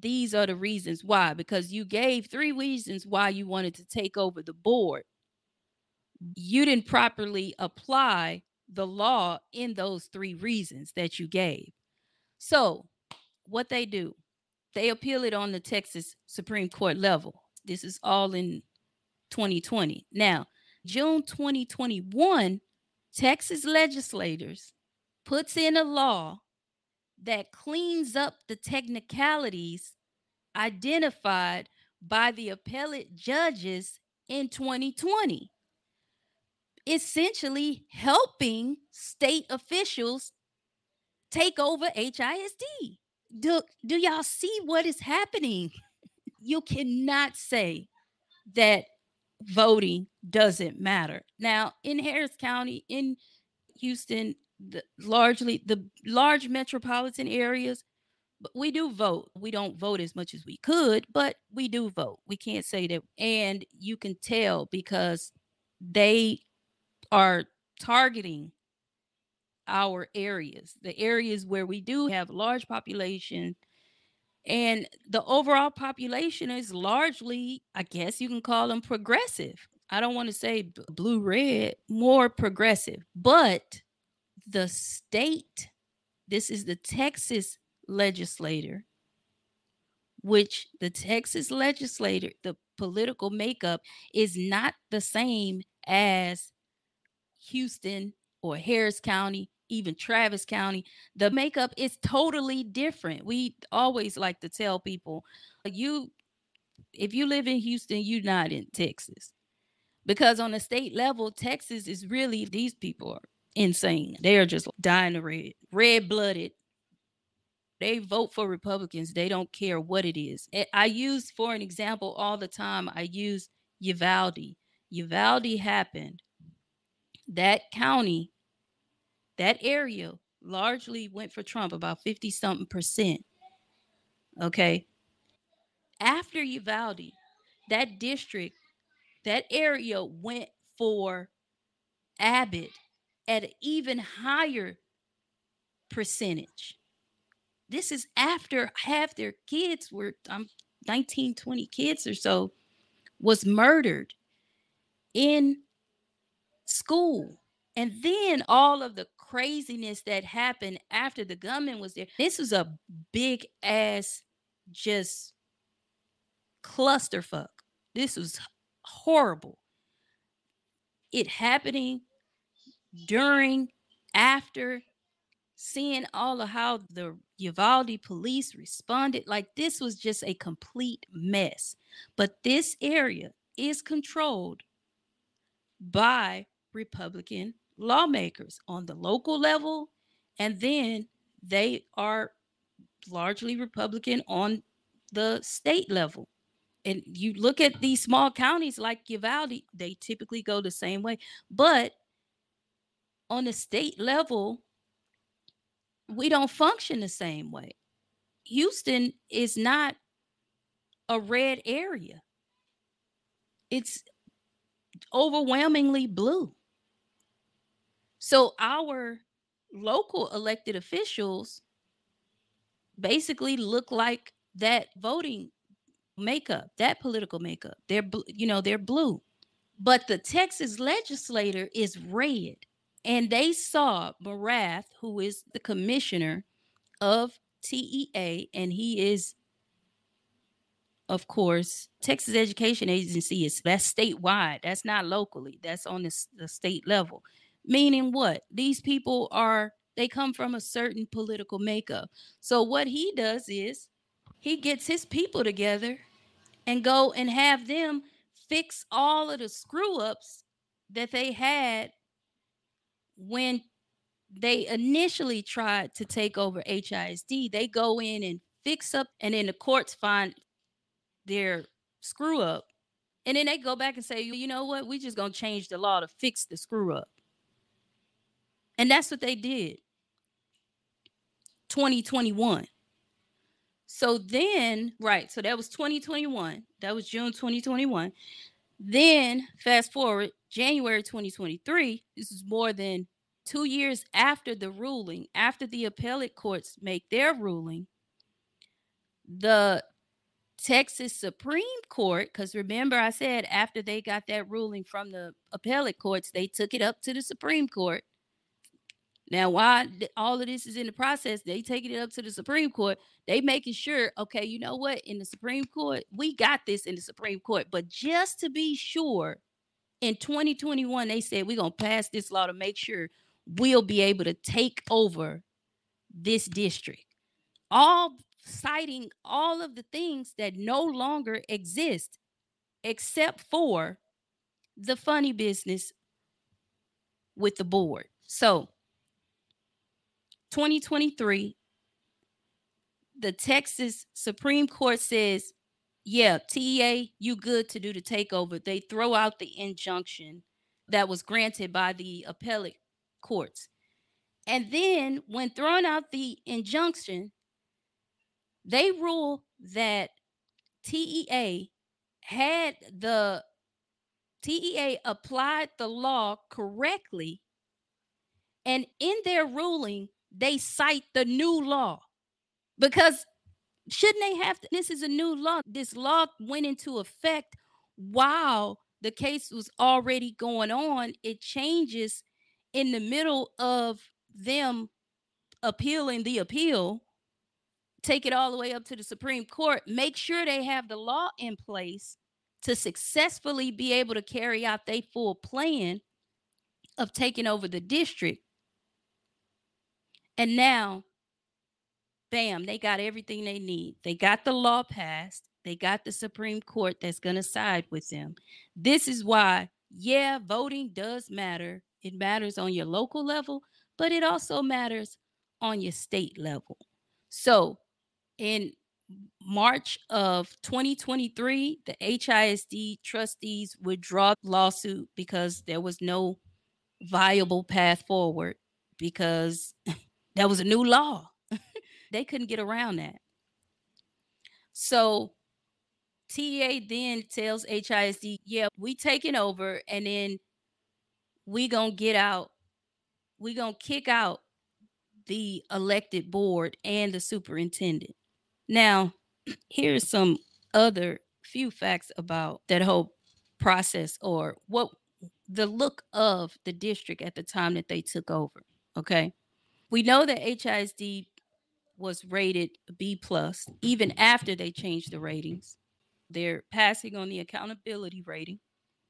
these are the reasons why, because you gave three reasons why you wanted to take over the board. You didn't properly apply the law in those three reasons that you gave. So what they do, they appeal it on the Texas Supreme Court level. This is all in twenty twenty. Now, June twenty twenty-one, Texas legislators puts in a law that cleans up the technicalities identified by the appellate judges in twenty twenty. Essentially helping state officials take over H I S D. Do, do y'all see what is happening? You cannot say that voting doesn't matter. Now, in Harris County, in Houston, the, largely the large metropolitan areas, we do vote. We don't vote as much as we could, but we do vote. We can't say that. And you can tell because they are targeting our areas, the areas where we do have large population, and the overall population is largely, I guess you can call them progressive. I don't want to say blue, red, more progressive, but the state, this is the Texas legislator, which the Texas legislator, the political makeup is not the same as Houston or Harris County, even Travis County. The makeup is totally different. We always like to tell people, you if you live in Houston, you're not in Texas. Because on a state level, Texas is really, these people are insane. They are just dying of red, red-blooded. They vote for Republicans. They don't care what it is. I use, for an example, all the time, I use Uvalde. Uvalde happened. That county, that area largely went for Trump, about fifty-something percent. Okay. After Uvalde, that district, that area went for Abbott at an even higher percentage. This is after half their kids were, um, nineteen, twenty kids or so, was murdered in school. And then all of the craziness that happened after the gunman was there. This was a big ass, just clusterfuck. This was horrible. It happening during, after, seeing all of how the Uvalde police responded. Like, this was just a complete mess. But this area is controlled by Republican lawmakers on the local level, and then they are largely Republican on the state level. And you look at these small counties like Uvalde, they typically go the same way. But on the state level, we don't function the same way. Houston is not a red area. It's overwhelmingly blue. So our local elected officials basically look like that voting makeup, that political makeup. They're, you know, they're blue. But the Texas legislator is red. And they saw Morath, who is the commissioner of T E A, and he is, of course, Texas Education Agency is, that's statewide. That's not locally. That's on the, the state level. Meaning what? These people are, they come from a certain political makeup. So what he does is he gets his people together and go and have them fix all of the screw-ups that they had when they initially tried to take over H I S D. They go in and fix up, and then the courts find their screw-up. And then they go back and say, you know what? We're just going to change the law to fix the screw-up. And that's what they did. twenty twenty-one. So then, right, so that was twenty twenty-one. That was June twenty twenty-one. Then fast forward, January twenty twenty-three. This is more than two years after the ruling, after the appellate courts make their ruling. The Texas Supreme Court, because remember I said after they got that ruling from the appellate courts, they took it up to the Supreme Court. Now, while all of this is in the process, they taking it up to the Supreme Court. They making sure, okay, you know what? In the Supreme Court, we got this in the Supreme Court. But just to be sure, in twenty twenty-one, they said, we're going to pass this law to make sure we'll be able to take over this district. All citing all of the things that no longer exist, except for the funny business with the board. So twenty twenty-three, the Texas Supreme Court says, yeah, T E A, you good to do the takeover. They throw out the injunction that was granted by the appellate courts. And then when throwing out the injunction, they rule that T E A had the, T E A applied the law correctly. And in their ruling, they cite the new law, because shouldn't they have to, this is a new law. This law went into effect while the case was already going on. It changes in the middle of them appealing the appeal, take it all the way up to the Supreme Court, make sure they have the law in place to successfully be able to carry out their full plan of taking over the district. And now bam, they got everything they need. They got the law passed. They got the Supreme Court that's going to side with them. This is why, yeah, voting does matter. It matters on your local level, but it also matters on your state level. So in March of twenty twenty-three, the H I S D trustees withdrew the lawsuit because there was no viable path forward, because that was a new law. They couldn't get around that. So T E A then tells H I S D, yeah, we taking over, and then we gonna get out, we gonna kick out the elected board and the superintendent. Now, here's some other few facts about that whole process, or what the look of the district at the time that they took over. Okay. We know that H I S D was rated B plus, even after they changed the ratings. They're passing on the accountability rating.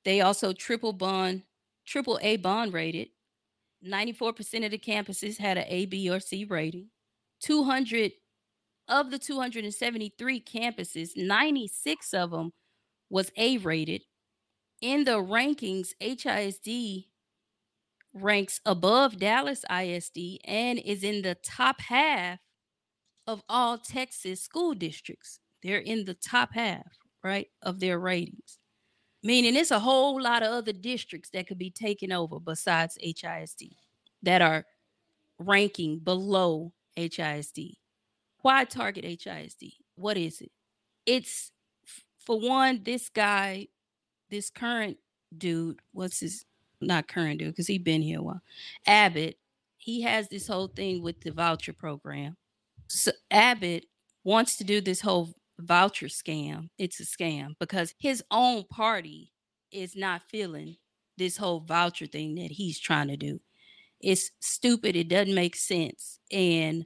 They also triple bond, triple A bond rated. ninety-four percent of the campuses had an A, B, or C rating. two hundred of the two hundred seventy-three campuses, ninety-six of them was A rated. In the rankings, H I S D ranks above Dallas I S D and is in the top half of all Texas school districts. They're in the top half, right, of their ratings. Meaning it's a whole lot of other districts that could be taken over besides H I S D that are ranking below H I S D. Why target H I S D? What is it? It's, for one, this guy, this current dude, what's his, not current dude, because he's been here a while, Abbott, he has this whole thing with the voucher program. So Abbott wants to do this whole voucher scam. It's a scam because his own party is not feeling this whole voucher thing that he's trying to do. It's stupid. It doesn't make sense. And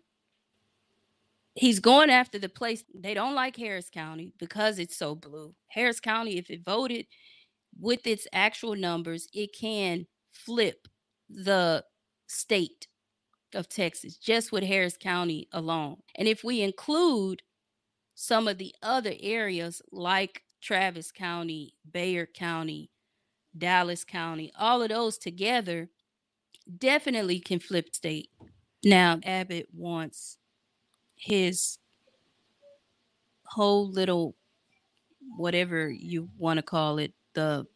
he's going after the place. They don't like Harris County because it's so blue. Harris County, if it voted with its actual numbers, it can flip the state of Texas just with Harris County alone. And if we include some of the other areas like Travis County, Baylor County, Dallas County, all of those together definitely can flip state. Now, Abbott wants his whole little, whatever you want to call it, the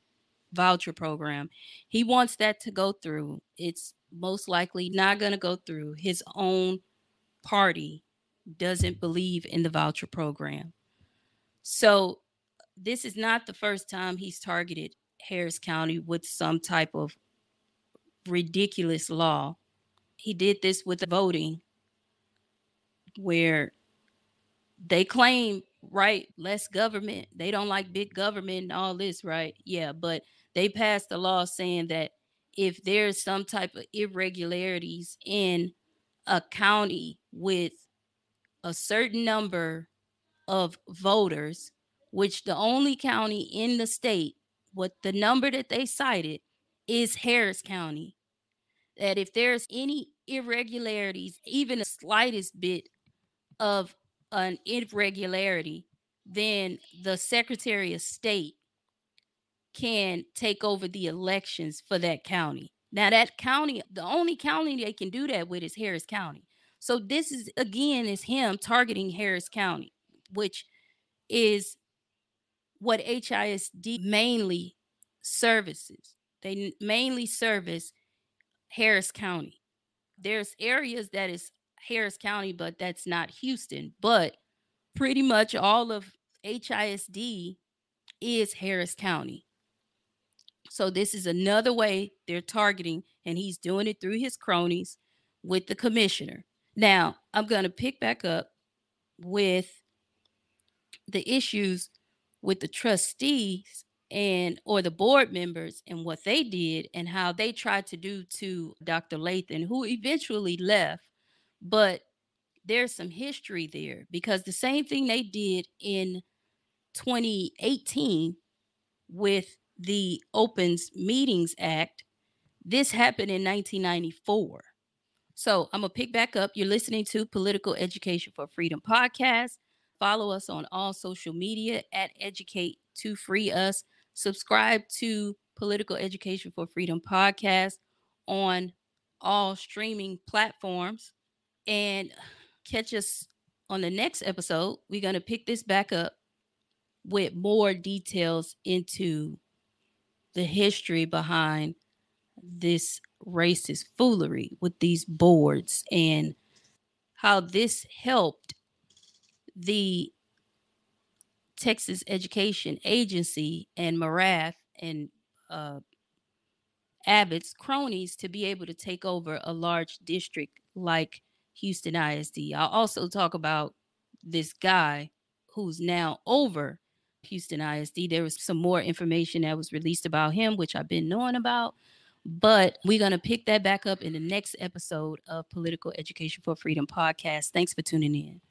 voucher program, he wants that to go through. It's most likely not going to go through. His own party doesn't believe in the voucher program. So this is not the first time he's targeted Harris County with some type of ridiculous law. He did this with the voting, where they claim, right, less government. They don't like big government and all this, right? Yeah, but they passed a law saying that if there's some type of irregularities in a county with a certain number of voters, which the only county in the state, what the number that they cited is Harris County, that if there's any irregularities, even the slightest bit of an irregularity, then the Secretary of State can take over the elections for that county. Now that county, the only county they can do that with is Harris County. So this is, again, is him targeting Harris County, which is what H I S D mainly services. They mainly service Harris County. There's areas that is Harris County, but that's not Houston. But pretty much all of H I S D is Harris County. So this is another way they're targeting, and he's doing it through his cronies with the commissioner. Now, I'm going to pick back up with the issues with the trustees and or the board members and what they did and how they tried to do to Doctor Latham, who eventually left. But there's some history there, because the same thing they did in twenty eighteen with the Open Meetings Act, this happened in nineteen ninety-four. So I'm going to pick back up. You're listening to Political Education for Freedom podcast. Follow us on all social media at Educate two Free Us. Subscribe to Political Education for Freedom podcast on all streaming platforms. And catch us on the next episode. We're going to pick this back up with more details into the history behind this racist foolery with these boards and how this helped the Texas Education Agency and Morath and uh, Abbott's cronies to be able to take over a large district like Houston I S D. I'll also talk about this guy who's now over Houston I S D. There was some more information that was released about him, which I've been knowing about. But we're going to pick that back up in the next episode of Political Education for Freedom podcast. Thanks for tuning in.